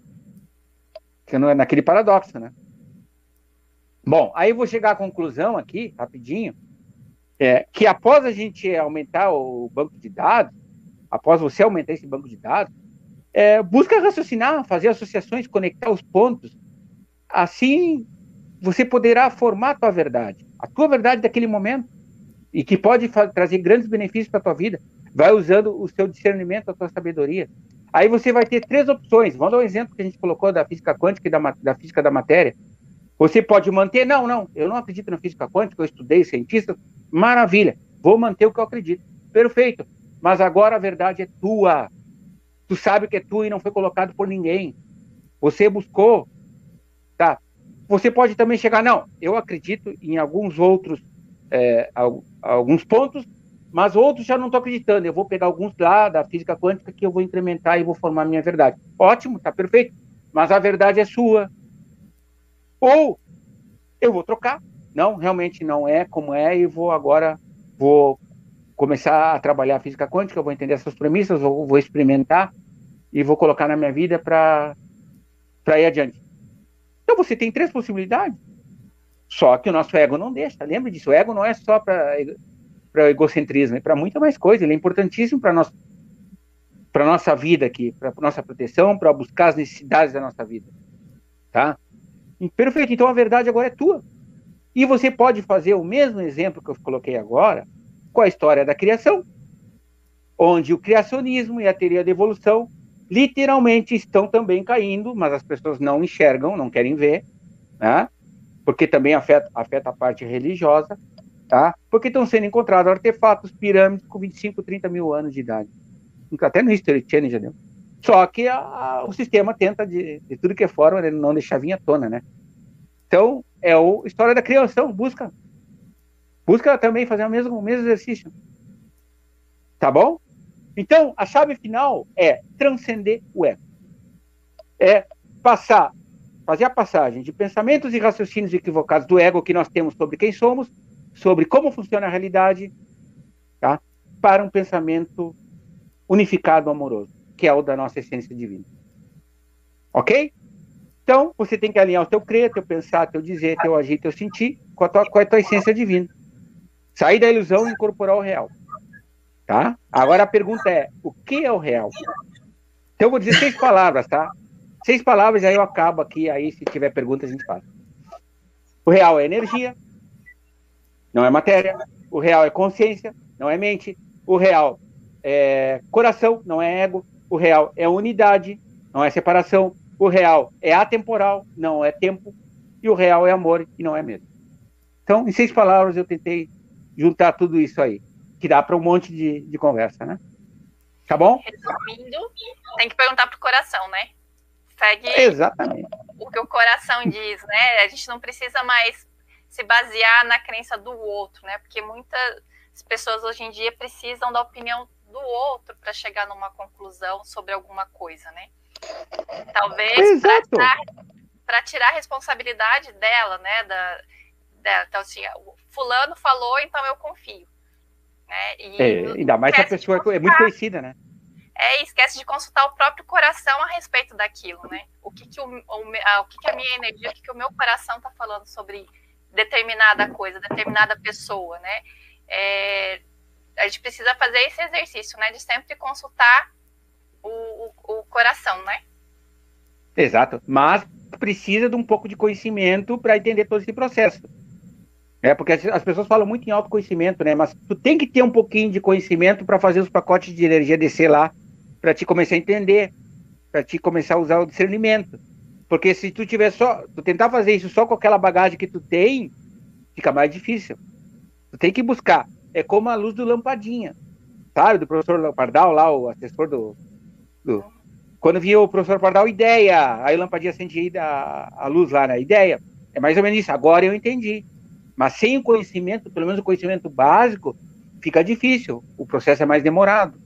Naquele paradoxo, né? Bom, aí eu vou chegar à conclusão aqui, rapidinho, é, que após a gente aumentar o banco de dados, após você aumentar esse banco de dados, é, busca raciocinar, fazer associações, conectar os pontos, assim você poderá formar a tua verdade, a tua verdade daquele momento, e que pode trazer grandes benefícios para a tua vida, vai usando o seu discernimento, a tua sabedoria. Aí você vai ter três opções. Vamos dar um exemplo que a gente colocou da física quântica e da, da física da matéria. Você pode manter, não, não, eu não acredito na física quântica, eu estudei cientista, maravilha, vou manter o que eu acredito. Perfeito, mas agora a verdade é tua. Tu sabe que é tua e não foi colocado por ninguém. Você buscou, tá? Você pode também chegar, não, eu acredito em alguns outros, é, alguns pontos, mas outros já não estou acreditando, eu vou pegar alguns lá da física quântica que eu vou incrementar e vou formar a minha verdade. Ótimo, está perfeito, mas a verdade é sua. Ou eu vou trocar, não, realmente não é como é, e vou agora, vou começar a trabalhar a física quântica, eu vou entender essas premissas, vou, vou experimentar e vou colocar na minha vida para ir adiante. Então você tem três possibilidades, só que o nosso ego não deixa, lembra disso, o ego não é só para... para o egocentrismo e para muita mais coisa. Ele é importantíssimo para nossa, para nossa vida aqui, para nossa proteção, para buscar as necessidades da nossa vida, tá? Perfeito, então a verdade agora é tua. E você pode fazer o mesmo exemplo que eu coloquei agora com a história da criação, onde o criacionismo e a teoria da evolução literalmente estão também caindo, mas as pessoas não enxergam, não querem ver, né? Porque também afeta, afeta a parte religiosa, tá? Porque estão sendo encontrados artefatos, pirâmides com vinte e cinco, trinta mil anos de idade. Até no History Channel já deu. Só que a, a, o sistema tenta, de, de tudo que é forma, ele não deixar vir à tona, né? Então, é a história da criação, busca. Busca também fazer o mesmo, o mesmo exercício. Tá bom? Então, a chave final é transcender o ego. É passar, fazer a passagem de pensamentos e raciocínios equivocados do ego que nós temos sobre quem somos, sobre como funciona a realidade, tá? Para um pensamento unificado, amoroso, que é o da nossa essência divina. Ok? Então, você tem que alinhar o teu crer, teu pensar, teu dizer, teu agir, teu sentir, com a tua, com a tua essência divina. Sair da ilusão e incorporar o real. Tá? Agora a pergunta é, o que é o real? Então eu vou dizer seis palavras, tá? Seis palavras, aí eu acabo aqui, aí se tiver pergunta a gente fala. O real é energia, não é matéria, o real é consciência, não é mente, o real é coração, não é ego, o real é unidade, não é separação, o real é atemporal, não é tempo, e o real é amor e não é medo. Então, em seis palavras, eu tentei juntar tudo isso aí, que dá para um monte de, de conversa, né? Tá bom? Resumindo, tem que perguntar pro coração, né? Segue exatamente o que o coração diz, né? A gente não precisa mais se basear na crença do outro, né? Porque muitas pessoas hoje em dia precisam da opinião do outro para chegar numa conclusão sobre alguma coisa, né? Talvez tratar para tirar a responsabilidade dela, né? Da, da, então, assim, o fulano falou, então eu confio. Né? E é, ainda mais que a pessoa é muito conhecida, né? É, esquece de consultar o próprio coração a respeito daquilo, né? O que, que, o, o, a, o que, que a minha energia, o que, que o meu coração está falando sobre determinada coisa, determinada pessoa, né? É, a gente precisa fazer esse exercício, né? De sempre consultar o, o, o coração, né? Exato, mas precisa de um pouco de conhecimento para entender todo esse processo. É, porque as pessoas falam muito em autoconhecimento, né? Mas tu tem que ter um pouquinho de conhecimento para fazer os pacotes de energia descer lá, para te começar a entender, para te começar a usar o discernimento. Porque se tu tiver só, tu tentar fazer isso só com aquela bagagem que tu tem, fica mais difícil. Tu tem que buscar. É como a luz do lampadinha, sabe? Do professor Pardal lá, o assessor do... do... Quando vinha o professor Pardal, ideia, aí o Lampadinha acendia a, a luz lá, né? Ideia. É mais ou menos isso, agora eu entendi. Mas sem o conhecimento, pelo menos o conhecimento básico, fica difícil. O processo é mais demorado.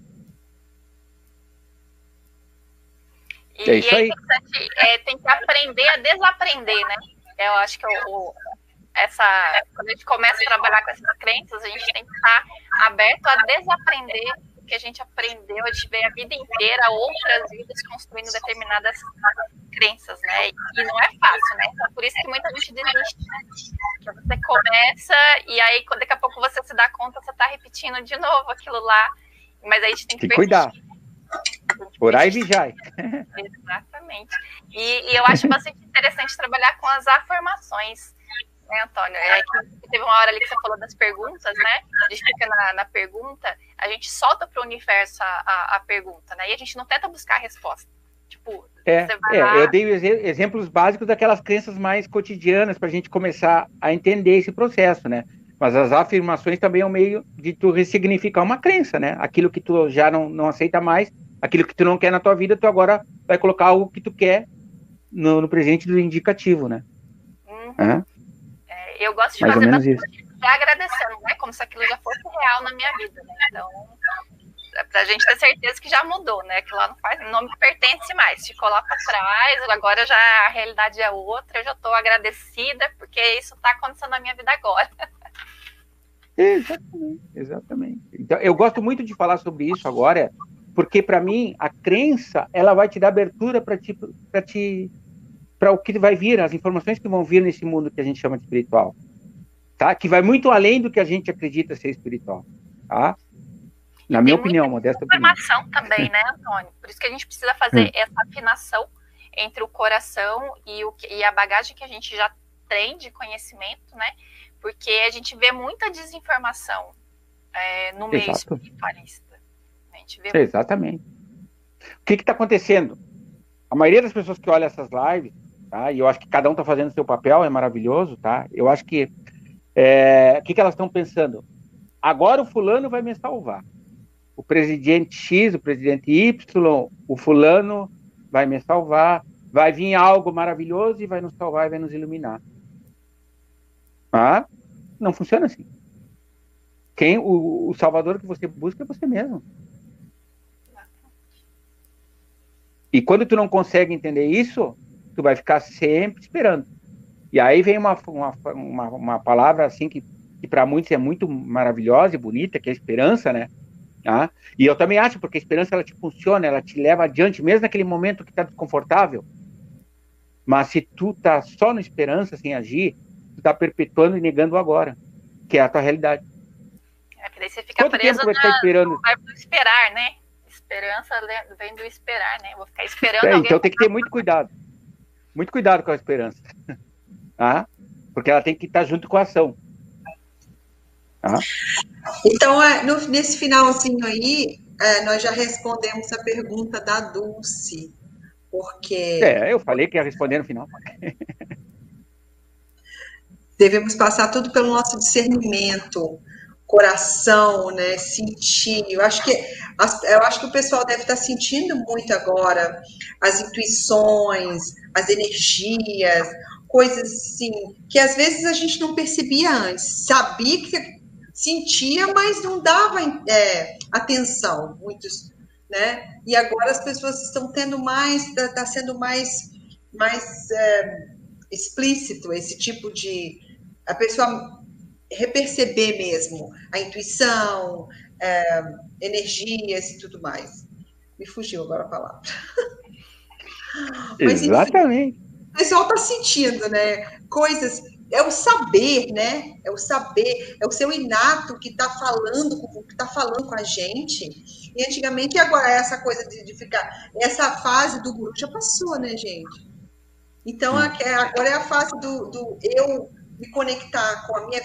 E é, isso aí. É, é, tem que aprender a desaprender, né? Eu acho que o, essa, quando a gente começa a trabalhar com essas crenças, a gente tem que estar aberto a desaprender que a gente aprendeu, a gente veio a vida inteira, outras vidas construindo determinadas crenças, né? E não é fácil, né? Então, por isso que muita gente desiste, né? Que você começa e aí, daqui a pouco você se dá conta, você tá repetindo de novo aquilo lá, mas aí a gente tem que, que cuidar. Orai e vigiai. Exatamente. E, e eu acho bastante interessante trabalhar com as afirmações, né, Antônio? É que teve uma hora ali que você falou das perguntas, né? A gente fica na, na pergunta, a gente solta para o universo a, a, a pergunta, né? E a gente não tenta buscar a resposta. Tipo, é, você vai é, lá... Eu dei ex exemplos básicos daquelas crenças mais cotidianas para a gente começar a entender esse processo, né? Mas as afirmações também é um meio de tu ressignificar uma crença, né? Aquilo que tu já não, não aceita mais, aquilo que tu não quer na tua vida, tu agora vai colocar algo que tu quer no, no presente do indicativo, né? Uhum. É. Eu gosto de mais fazer bastante já agradecendo, né? Como se aquilo já fosse real na minha vida, né? Então, pra gente ter certeza que já mudou, né? Que lá não faz, não me pertence mais. Ficou lá pra trás, agora já a realidade é outra, eu já tô agradecida porque isso tá acontecendo na minha vida agora. Exatamente, exatamente. Então, eu gosto muito de falar sobre isso agora, porque pra mim, a crença, ela vai te dar abertura pra ti, pra ti... para o que vai vir, as informações que vão vir nesse mundo que a gente chama de espiritual, tá? Que vai muito além do que a gente acredita ser espiritual, tá? Na minha opinião, modesta opinião. Tem muita informação também, né, Antônio? Por isso que a gente precisa fazer essa afinação entre o coração e, o que, e a bagagem que a gente já tem de conhecimento, né? Porque a gente vê muita desinformação é, no meio espiritualista. A gente vê exatamente. Muito. O que está acontecendo? A maioria das pessoas que olham essas lives, tá? E eu acho que cada um está fazendo o seu papel, é maravilhoso, tá? Eu acho que... É, o que, que elas estão pensando? Agora o fulano vai me salvar. O presidente X, o presidente Y, o fulano vai me salvar, vai vir algo maravilhoso e vai nos salvar e vai nos iluminar. Ah, não funciona assim. Quem, o, o salvador que você busca é você mesmo. E quando tu não consegue entender isso... tu vai ficar sempre esperando. E aí vem uma, uma, uma, uma palavra assim que, que para muitos é muito maravilhosa e bonita, que é a esperança, né? Ah, e eu também acho, porque a esperança ela te funciona, ela te leva adiante, mesmo naquele momento que tá desconfortável. Mas se tu tá só na esperança, sem agir, tu tá perpetuando e negando o agora, que é a tua realidade. É, que daí você fica Quanto preso na... Tá esperando? Vai esperar, né? Esperança vem do esperar, né? Eu vou ficar esperando é, alguém... Então tem que ter muito cuidado. Muito cuidado com a esperança, ah, porque ela tem que estar junto com a ação. Ah. Então, nesse finalzinho aí, nós já respondemos a pergunta da Dulce, porque... É, eu falei que ia responder no final. Devemos passar tudo pelo nosso discernimento, coração, né, sentir. Eu acho que, eu acho que o pessoal deve estar sentindo muito agora as intuições, as energias, coisas assim, que às vezes a gente não percebia antes, sabia que sentia, mas não dava é, atenção, muitos, né? E agora as pessoas estão tendo mais, está sendo mais, mais é, explícito esse tipo de... A pessoa reperceber mesmo a intuição, é, energias e tudo mais. Me fugiu agora a palavra. Mas, exatamente. Enfim, o pessoal está sentindo, né? Coisas... É o saber, né? É o saber, é o seu inato que está falando, que está falando com a gente. E antigamente, agora essa coisa de, de ficar... Essa fase do guru já passou, né, gente? Então, agora é a fase do, do eu me conectar com a minha...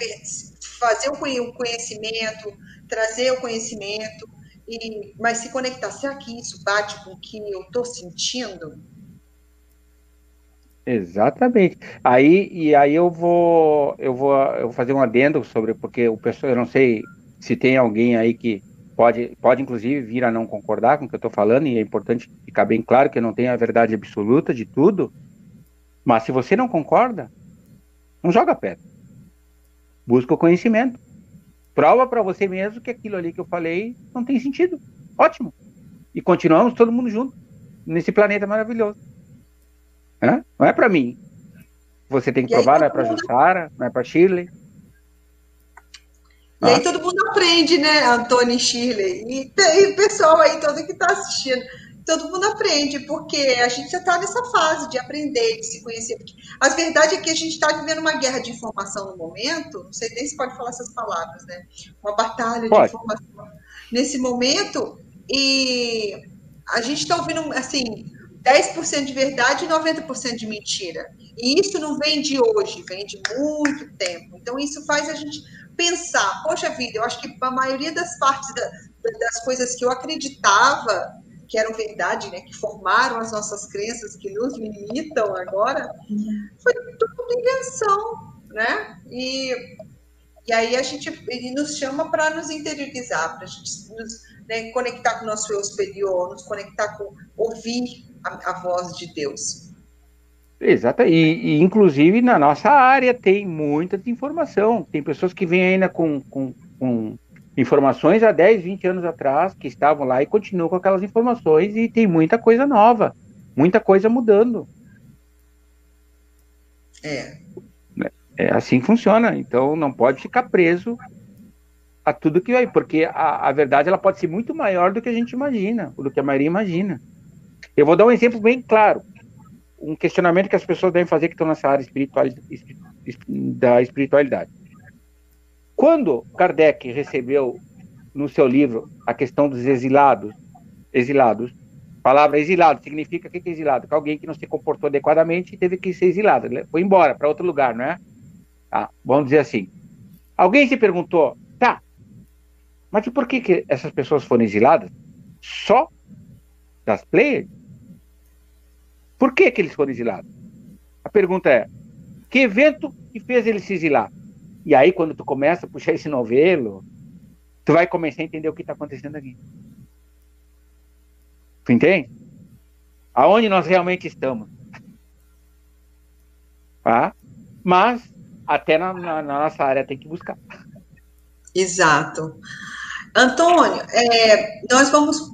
Fazer o conhecimento, trazer o conhecimento, e, mas se conectar. Será que isso bate com o que eu estou sentindo? Exatamente. Aí, e aí eu vou, eu vou, eu vou fazer um adendo sobre, porque o pessoal, eu não sei se tem alguém aí que pode, pode inclusive vir a não concordar com o que eu estou falando, e é importante ficar bem claro que eu não tenho a verdade absoluta de tudo, mas se você não concorda, não joga pedra. Busca o conhecimento. Prova para você mesmo que aquilo ali que eu falei não tem sentido. Ótimo. E continuamos todo mundo junto nesse planeta maravilhoso. Hã? Não é para mim. Você tem que provar, aí, não é para mundo... Jussara, não é para Shirley. E ah. aí todo mundo aprende, né, Antônio e Shirley? E, e o pessoal aí todo que está assistindo, todo mundo aprende, porque a gente já está nessa fase de aprender, de se conhecer. Porque a verdade é que a gente está vivendo uma guerra de informação no momento, não sei nem se pode falar essas palavras, né? Uma batalha pode. de informação nesse momento, e a gente está ouvindo, assim... dez por cento de verdade e noventa por cento de mentira. E isso não vem de hoje, vem de muito tempo. Então, isso faz a gente pensar, poxa vida, eu acho que a maioria das partes da, das coisas que eu acreditava que eram verdade, né, que formaram as nossas crenças, que nos limitam agora, foi tudo invenção, né? E, e aí a gente ele nos chama para nos interiorizar, para a gente nos, né, conectar com o nosso eu superior, nos conectar com ouvir A, a voz de Deus. Exato, e, e inclusive na nossa área tem muita desinformação, tem pessoas que vêm ainda com, com, com informações há dez, vinte anos atrás, que estavam lá e continuam com aquelas informações, e tem muita coisa nova, muita coisa mudando. É. É assim que funciona, então não pode ficar preso a tudo que vai, porque a, a verdade ela pode ser muito maior do que a gente imagina, do que a maioria imagina. Eu vou dar um exemplo bem claro, um questionamento que as pessoas devem fazer que estão nessa área espiritual, da espiritualidade. Quando Kardec recebeu no seu livro a questão dos exilados, exilados, a palavra exilado significa o que é exilado? Que alguém que não se comportou adequadamente e teve que ser exilado, foi embora para outro lugar, não é? Tá, vamos dizer assim. Alguém se perguntou, tá, mas por que, que essas pessoas foram exiladas? Só das players? Por que que eles foram exilados? A pergunta é, que evento que fez eles se exilar? E aí, quando tu começa a puxar esse novelo, tu vai começar a entender o que está acontecendo aqui. Tu entende? Aonde nós realmente estamos. Tá? Mas, até na, na, na nossa área tem que buscar. Exato. Antônio, é, nós vamos...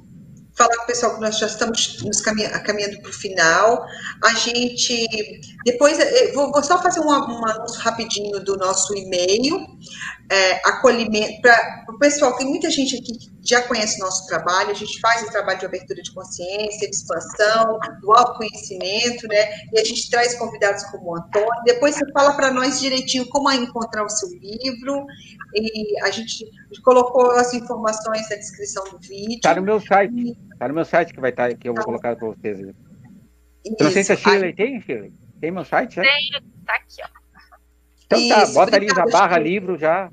falar com o pessoal que nós já estamos nos caminha, caminhando para o final. A gente... Depois, eu vou, vou só fazer um, um anúncio rapidinho do nosso e-mail. É, acolhimento... Para o pessoal, tem muita gente aqui que já conhece o nosso trabalho. A gente faz o trabalho de abertura de consciência, de expansão, do autoconhecimento, né? E a gente traz convidados como o Antônio. Depois você fala para nós direitinho como é encontrar o seu livro. E a gente colocou as informações na descrição do vídeo. Está no meu site. Está no meu site que vai estar, que eu vou colocar para vocês. Isso. Eu não sei se a Shirley Ai. tem, Shirley. Tem meu site? Já? Tem, tá aqui, ó. Então Isso, tá, bota obrigado, ali na barra Shirley. livro já.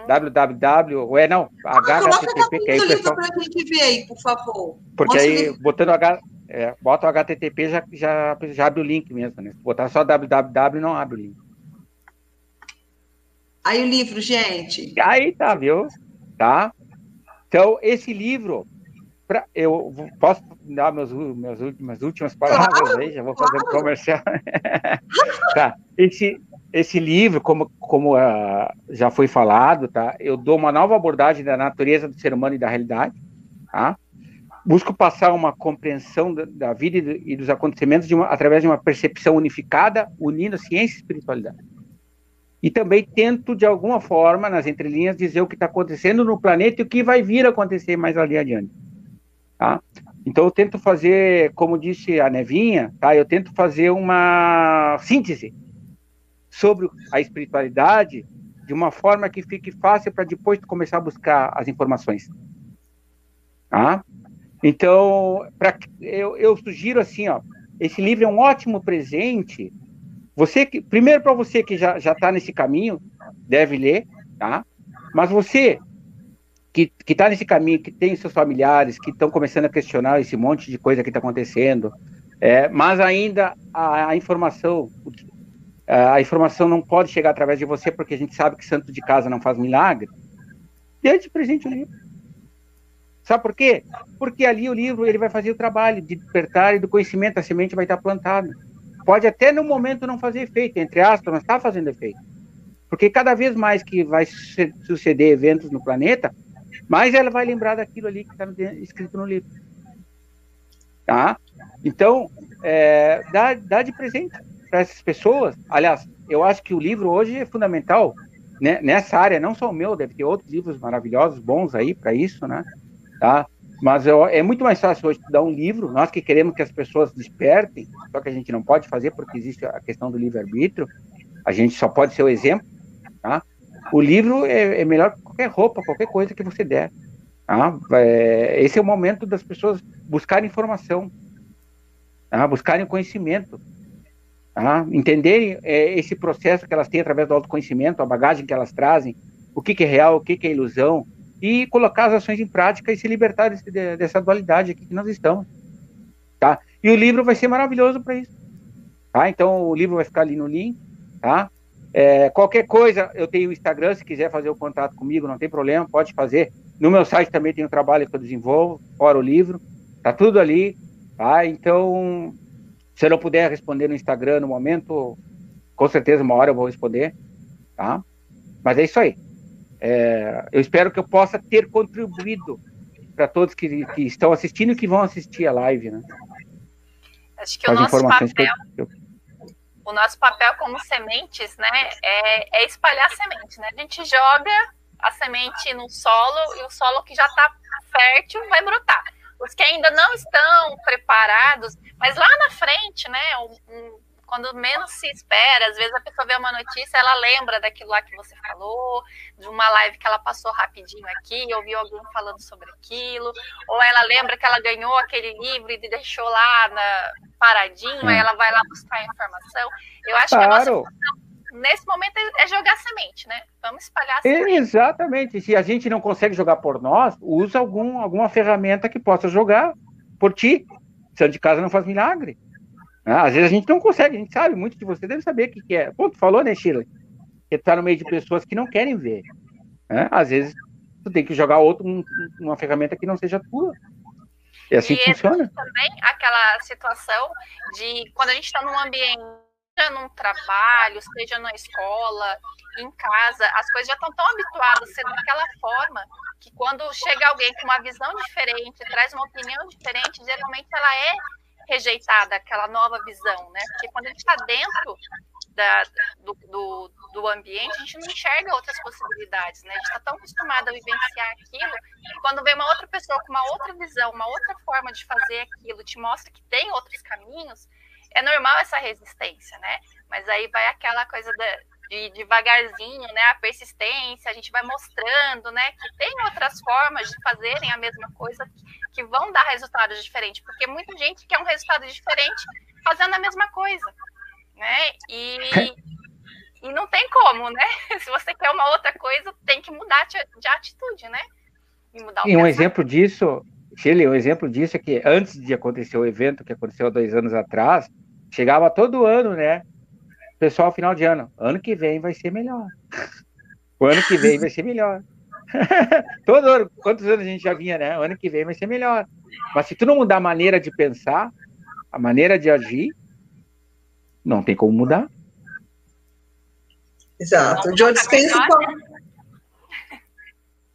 Hum. www, é não, ah, H T T P, que aí o pessoal... Coloca pra gente ver aí, por favor. Porque Mostra aí, livro. botando H... É, bota o H T T P, já, já, já abre o link mesmo, né? Se botar só www, não abre o link. Aí o livro, gente. Aí tá, viu? Tá? Então, esse livro... Pra, eu posso dar meus, meus últimas, últimas palavras claro, aí, já vou fazer claro. comercial. Tá, esse, esse livro, como, como uh, já foi falado, tá? Eu dou uma nova abordagem da natureza do ser humano e da realidade, tá? busco passar uma compreensão da, da vida e, do, e dos acontecimentos de uma, através de uma percepção unificada, unindo ciência e espiritualidade. E também tento, de alguma forma, nas entrelinhas, dizer o que está acontecendo no planeta e o que vai vir a acontecer mais ali adiante. Tá? Então, eu tento fazer, como disse a Neivinha, tá? Eu tento fazer uma síntese sobre a espiritualidade de uma forma que fique fácil para depois começar a buscar as informações. Tá? Então, pra, eu, eu sugiro assim, ó, esse livro é um ótimo presente. Você que, primeiro, para você que já está nesse caminho, deve ler, tá? Mas você que está nesse caminho, que tem seus familiares, que estão começando a questionar esse monte de coisa que está acontecendo, é, mas ainda a, a informação, a informação não pode chegar através de você, porque a gente sabe que santo de casa não faz milagre, dê de presente o livro. Sabe por quê? Porque ali o livro ele vai fazer o trabalho de despertar e do conhecimento, a semente vai estar plantada. Pode até no momento não fazer efeito, entre aspas, mas está fazendo efeito. Porque cada vez mais que vai suceder eventos no planeta, mais ela vai lembrar daquilo ali que está escrito no livro. Tá? Então, é, dá, dá de presente para essas pessoas. Aliás, eu acho que o livro hoje é fundamental, né, nessa área, não só o meu, deve ter outros livros maravilhosos, bons aí para isso, né? Tá? Mas eu, é muito mais fácil hoje estudar um livro, nós que queremos que as pessoas despertem, só que a gente não pode fazer porque existe a questão do livre-arbítrio, a gente só pode ser o exemplo, tá? O livro é, é melhor que qualquer roupa, qualquer coisa que você der, tá? É, esse é o momento das pessoas buscarem informação, tá? Buscarem conhecimento, tá? Entenderem é, esse processo que elas têm através do autoconhecimento, a bagagem que elas trazem, o que, que é real, o que, que é ilusão, e colocar as ações em prática e se libertar desse, dessa dualidade aqui que nós estamos, tá? E o livro vai ser maravilhoso para isso, tá? Então, o livro vai ficar ali no link, tá? É, qualquer coisa, eu tenho o Instagram, se quiser fazer o contato comigo, não tem problema, pode fazer. No meu site também tem o trabalho que eu desenvolvo, fora o livro, tá tudo ali, tá? Então, se eu não puder responder no Instagram no momento, com certeza uma hora eu vou responder, tá? Mas é isso aí. É, eu espero que eu possa ter contribuído para todos que, que estão assistindo e que vão assistir a live, né? Acho que com o nosso papel, eu... o nosso papel como sementes, né, é, é espalhar semente, né? A gente joga a semente no solo e o solo que já está fértil vai brotar. Os que ainda não estão preparados, mas lá na frente, né, um, um, quando menos se espera, às vezes a pessoa vê uma notícia, ela lembra daquilo lá que você falou, de uma live que ela passou rapidinho aqui, ouviu alguém falando sobre aquilo, ou ela lembra que ela ganhou aquele livro e deixou lá na, paradinho, aí ela vai lá buscar a informação. Eu acho claro. Que a nossa função, nesse momento, é jogar semente, né? Vamos espalhar a semente. Exatamente. Se a gente não consegue jogar por nós, usa algum, alguma ferramenta que possa jogar por ti. Santo de casa não faz milagre. Às vezes a gente não consegue, a gente sabe, muito de você deve saber o que, que é. Pô, tu falou, né, Shirley? Que tu tá no meio de pessoas que não querem ver. Né? Às vezes tu tem que jogar outro, um, uma ferramenta que não seja tua. É assim e que funciona. Também aquela situação de quando a gente está num ambiente, seja num trabalho, seja na escola, em casa, as coisas já estão tão habituadas a ser daquela forma que quando chega alguém com uma visão diferente, traz uma opinião diferente, geralmente ela é rejeitada, aquela nova visão, né? Porque quando a gente está dentro da, do, do, do ambiente, a gente não enxerga outras possibilidades, né? A gente está tão acostumado a vivenciar aquilo, que quando vem uma outra pessoa com uma outra visão, uma outra forma de fazer aquilo, te mostra que tem outros caminhos, é normal essa resistência, né? Mas aí vai aquela coisa da, de devagarzinho, né? A persistência, a gente vai mostrando, né? Que tem outras formas de fazerem a mesma coisa que vão dar resultados diferentes, porque muita gente quer um resultado diferente fazendo a mesma coisa, né? E, e não tem como, né? Se você quer uma outra coisa, tem que mudar de atitude, né? E mudar o e um exemplo disso, Shirley, um exemplo disso é que antes de acontecer o evento que aconteceu há dois anos atrás, chegava todo ano, né? Pessoal, final de ano, ano que vem vai ser melhor. O ano que vem vai ser melhor. Todo ano, quantos anos a gente já vinha, né? O ano que vem vai ser melhor. Mas se tu não mudar a maneira de pensar, a maneira de agir, não tem como mudar. Exato. O Joe Dispenza fala...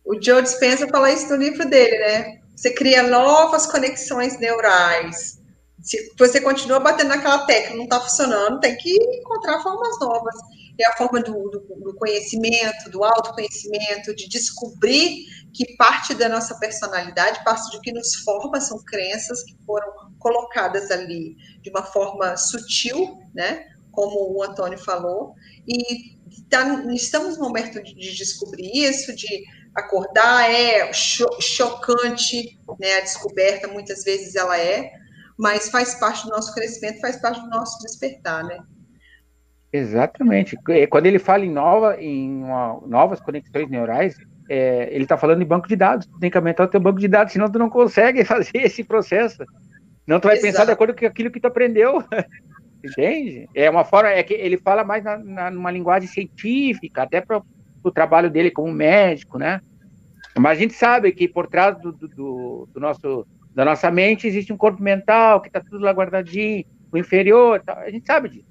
O Joe Dispenza fala isso no livro dele, né? você cria novas conexões neurais. Se você continua batendo naquela tecla, não está funcionando, tem que encontrar formas novas. É a forma do, do, do conhecimento, do autoconhecimento, de descobrir que parte da nossa personalidade, parte do que nos forma, são crenças que foram colocadas ali de uma forma sutil, né? Como o Antônio falou, e tá, estamos no momento de, de descobrir isso, de acordar. É cho, chocante, né? A descoberta, muitas vezes ela é, mas faz parte do nosso crescimento, faz parte do nosso despertar, né? Exatamente. Quando ele fala em, nova, em uma, novas conexões neurais, é, ele está falando em banco de dados. Tem que aumentar o teu banco de dados, senão tu não consegue fazer esse processo. Não, tu vai Exato. Pensar de acordo com aquilo que tu aprendeu. Entende? É uma forma, é que ele fala mais na, na, numa linguagem científica, até para o trabalho dele como médico, né? Mas a gente sabe que por trás do, do, do nosso... da nossa mente existe um corpo mental que está tudo lá guardadinho, o inferior, tá? A gente sabe disso,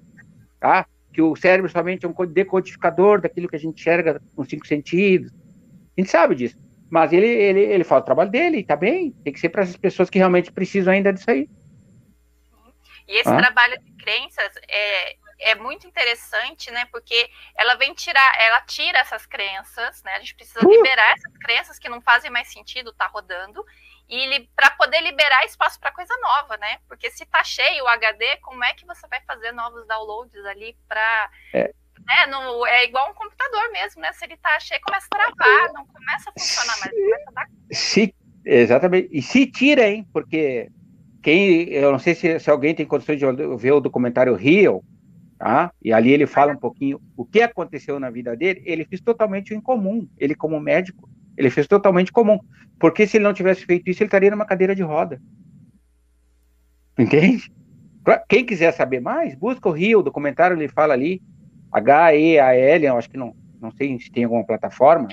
tá? Que o cérebro somente é um decodificador daquilo que a gente enxerga com cinco sentidos, a gente sabe disso, mas ele, ele, ele fala o trabalho dele, tá bem, tem que ser para essas pessoas que realmente precisam ainda disso aí. E esse ah? trabalho de crenças é, é muito interessante, né? Porque ela vem tirar, ela tira essas crenças, né? A gente precisa uh! liberar essas crenças que não fazem mais sentido, tá rodando, e para poder liberar espaço para coisa nova, né? Porque se tá cheio o H D, como é que você vai fazer novos downloads ali para... É. Né? No, é igual um computador mesmo, né? Se ele tá cheio, começa a travar, não começa a funcionar mais, começa a dar... Se, exatamente. E se tira, hein? Porque quem... Eu não sei se, se alguém tem condições de ver o documentário Rio, tá? E ali ele fala um pouquinho o que aconteceu na vida dele. Ele fez totalmente o incomum. Ele, como médico, ele fez totalmente comum, porque se ele não tivesse feito isso, ele estaria numa cadeira de roda. Entende? Quem quiser saber mais, busca o Rio, o documentário, ele fala ali, H E A L, eu acho que não, não sei se tem alguma plataforma.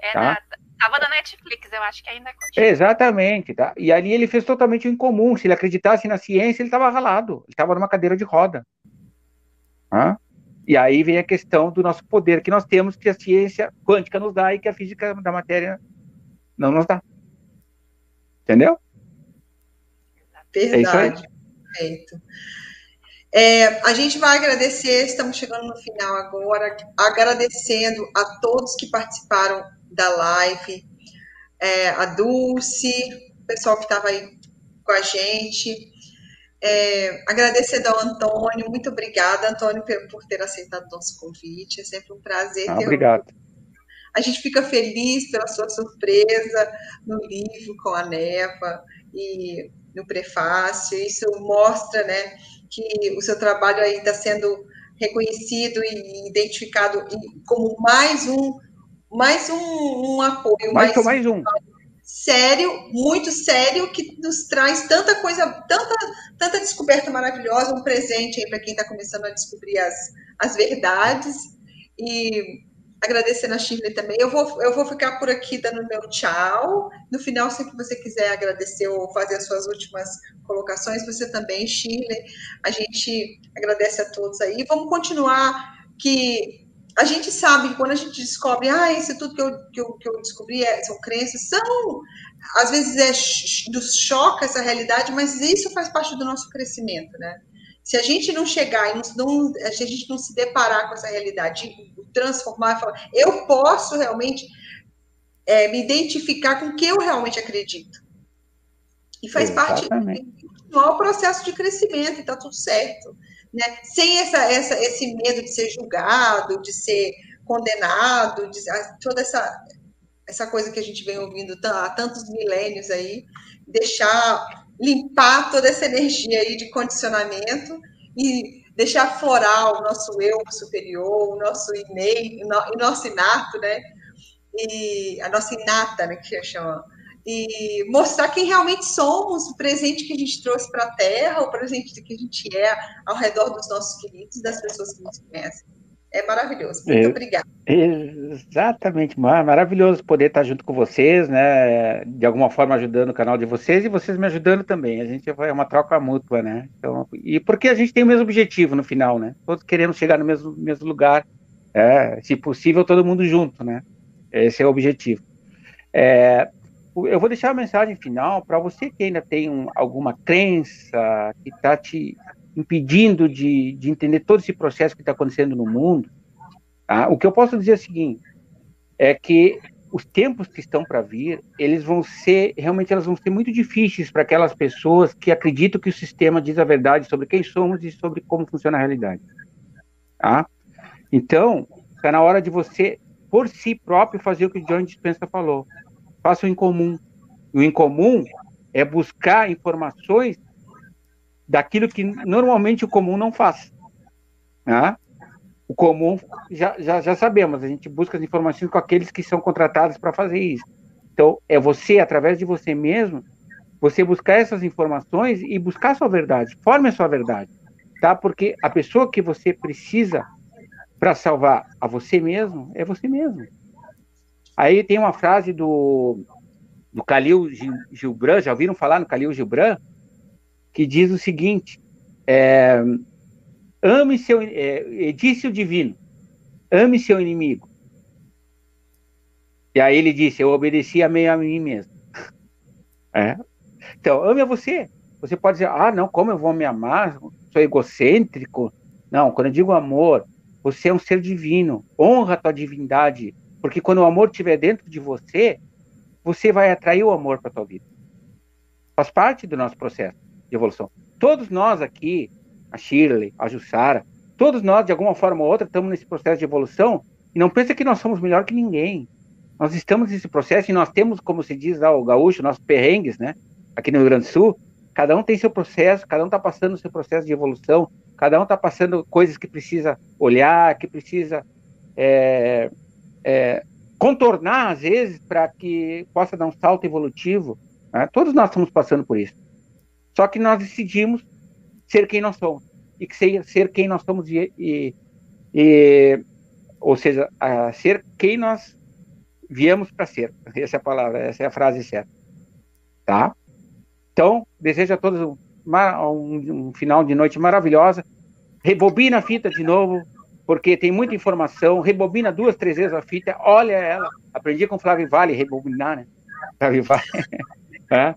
É, tá? Estava da Netflix, eu acho que ainda continua. Exatamente, tá? E ali ele fez totalmente o incomum, se ele acreditasse na ciência, ele estava ralado, ele estava numa cadeira de roda. Tá? E aí vem a questão do nosso poder que nós temos, que a ciência quântica nos dá e que a física da matéria não nos dá. Entendeu? Verdade. É perfeito. É, a gente vai agradecer, estamos chegando no final agora, agradecendo a todos que participaram da live, é, a Dulce, o pessoal que estava aí com a gente. É, agradecendo ao Antônio, muito obrigada, Antônio, por ter aceitado nosso convite, é sempre um prazer ah, ter obrigado. A gente fica feliz pela sua surpresa no livro com a Neva e no prefácio. Isso mostra, né, que o seu trabalho aí está sendo reconhecido e identificado como mais um mais um, um apoio, mais, mais, mais um sério, muito sério, que nos traz tanta coisa, tanta, tanta descoberta maravilhosa, um presente aí para quem está começando a descobrir as, as verdades. E agradecendo a Shirley também. Eu vou, eu vou ficar por aqui dando meu tchau. No final, se você quiser agradecer ou fazer as suas últimas colocações, você também, Shirley. A gente agradece a todos aí. Vamos continuar que... A gente sabe que quando a gente descobre, ah, isso tudo que eu, que eu, que eu descobri é, são crenças, são, às vezes é, nos choca essa realidade, mas isso faz parte do nosso crescimento, né? Se a gente não chegar, e não, se a gente não se deparar com essa realidade, transformar, falar, eu posso realmente é, me identificar com o que eu realmente acredito. E faz Exatamente. Parte do maior processo de crescimento, e tá tudo certo. Né? Sem essa, essa, esse medo de ser julgado, de ser condenado, de, toda essa, essa coisa que a gente vem ouvindo há tantos milênios aí, deixar limpar toda essa energia aí de condicionamento e deixar florar o nosso eu superior, o nosso inei, o nosso inato, né? E a nossa inata, né, que chama. E mostrar quem realmente somos, o presente que a gente trouxe para a Terra, o presente que a gente é ao redor dos nossos queridos, das pessoas que nos conhecem. É maravilhoso. Muito é, obrigada. Exatamente, maravilhoso poder estar junto com vocês, né? De alguma forma ajudando o canal de vocês e vocês me ajudando também. A gente é uma troca mútua, né? Então, e porque a gente tem o mesmo objetivo no final, né? Todos queremos chegar no mesmo, mesmo lugar, é, se possível todo mundo junto, né? Esse é o objetivo. É... Eu vou deixar a mensagem final para você que ainda tem um, alguma crença que está te impedindo de, de entender todo esse processo que está acontecendo no mundo. Tá? O que eu posso dizer é o seguinte, é que os tempos que estão para vir, eles vão ser, realmente elas vão ser muito difíceis para aquelas pessoas que acreditam que o sistema diz a verdade sobre quem somos e sobre como funciona a realidade. Tá? Então, está na hora de você, por si próprio, fazer o que o Joe Dispenza falou. Faça o incomum. O incomum é buscar informações daquilo que normalmente o comum não faz. Né? O comum, já, já, já sabemos, a gente busca as informações com aqueles que são contratados para fazer isso. Então, é você, através de você mesmo, você buscar essas informações e buscar a sua verdade. Forme a sua verdade. Tá? Porque a pessoa que você precisa para salvar a você mesmo, é você mesmo. Aí tem uma frase do, do Khalil Gibran, já ouviram falar no Khalil Gibran? Que diz o seguinte, é, ame seu, é, disse o divino, ame seu inimigo. E aí ele disse, eu obedeci a meio a mim mesmo. É. Então, ame a você. Você pode dizer, ah, não, como eu vou me amar? Sou egocêntrico? Não, quando eu digo amor, você é um ser divino, honra a tua divindade, porque quando o amor estiver dentro de você, você vai atrair o amor para a tua vida. Faz parte do nosso processo de evolução. Todos nós aqui, a Shirley, a Jussara, todos nós, de alguma forma ou outra, estamos nesse processo de evolução, e não pensa que nós somos melhor que ninguém. Nós estamos nesse processo e nós temos, como se diz lá o gaúcho, nossos perrengues, né? Aqui no Rio Grande do Sul, cada um tem seu processo, cada um está passando o seu processo de evolução, cada um está passando coisas que precisa olhar, que precisa... É... É, contornar, às vezes, para que possa dar um salto evolutivo. Né? Todos nós estamos passando por isso. Só que nós decidimos ser quem nós somos. E que ser, ser quem nós somos, e, e, e, ou seja, a ser quem nós viemos para ser. Essa é a palavra, essa é a frase certa. Tá? Então, desejo a todos um, um, um final de noite maravilhosa. Rebobina a fita de novo, porque tem muita informação, rebobina duas, três vezes a fita, olha ela, aprendi com o Flávio Vale, rebobinar, né? Flávio Vale. é.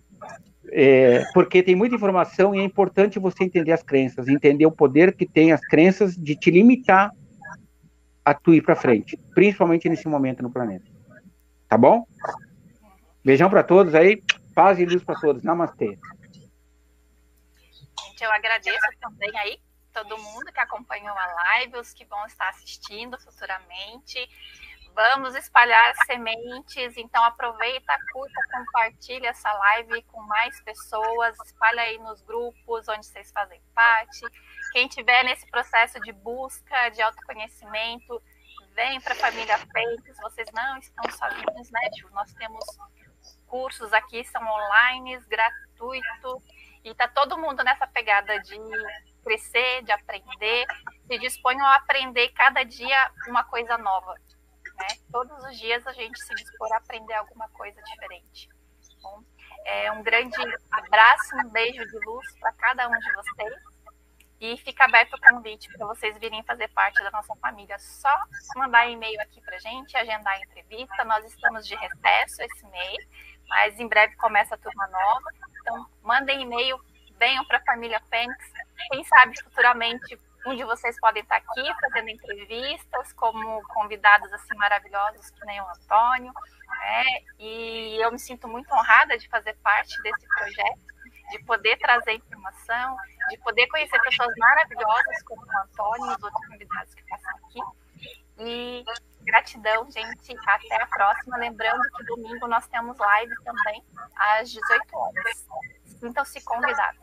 É, porque tem muita informação e é importante você entender as crenças, entender o poder que tem as crenças de te limitar a tu ir para frente, principalmente nesse momento no planeta. Tá bom? Beijão para todos aí, paz e luz para todos, namastê. Gente, eu agradeço também aí, todo mundo que acompanhou a live, os que vão estar assistindo futuramente. Vamos espalhar sementes, então aproveita, curta, compartilha essa live com mais pessoas, espalha aí nos grupos onde vocês fazem parte. Quem tiver nesse processo de busca, de autoconhecimento, vem para a família Fênix, vocês não estão sozinhos, né? Nós temos cursos aqui, são online, gratuitos, e tá todo mundo nessa pegada de crescer, de aprender, se disponham a aprender cada dia uma coisa nova, né? Todos os dias a gente se dispor a aprender alguma coisa diferente. Bom, é um grande abraço, um beijo de luz para cada um de vocês, e fica aberto o convite para vocês virem fazer parte da nossa família. Só mandar e-mail aqui para a gente, agendar a entrevista. Nós estamos de recesso esse mês, mas em breve começa a turma nova, então mandem e-mail, venham para a família Fênix. Quem sabe futuramente um de vocês podem estar aqui fazendo entrevistas como convidados assim maravilhosos que nem o Antônio, né? E eu me sinto muito honrada de fazer parte desse projeto, de poder trazer informação, de poder conhecer pessoas maravilhosas como o Antônio e os outros convidados que passam aqui. E gratidão, gente. Até a próxima. Lembrando que domingo nós temos live também às dezoito horas. Sintam-se convidados.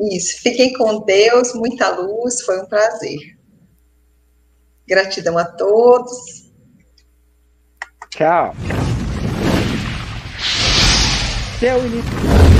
Isso, fiquem com Deus, muita luz, foi um prazer. Gratidão a todos. Tchau. Até o início.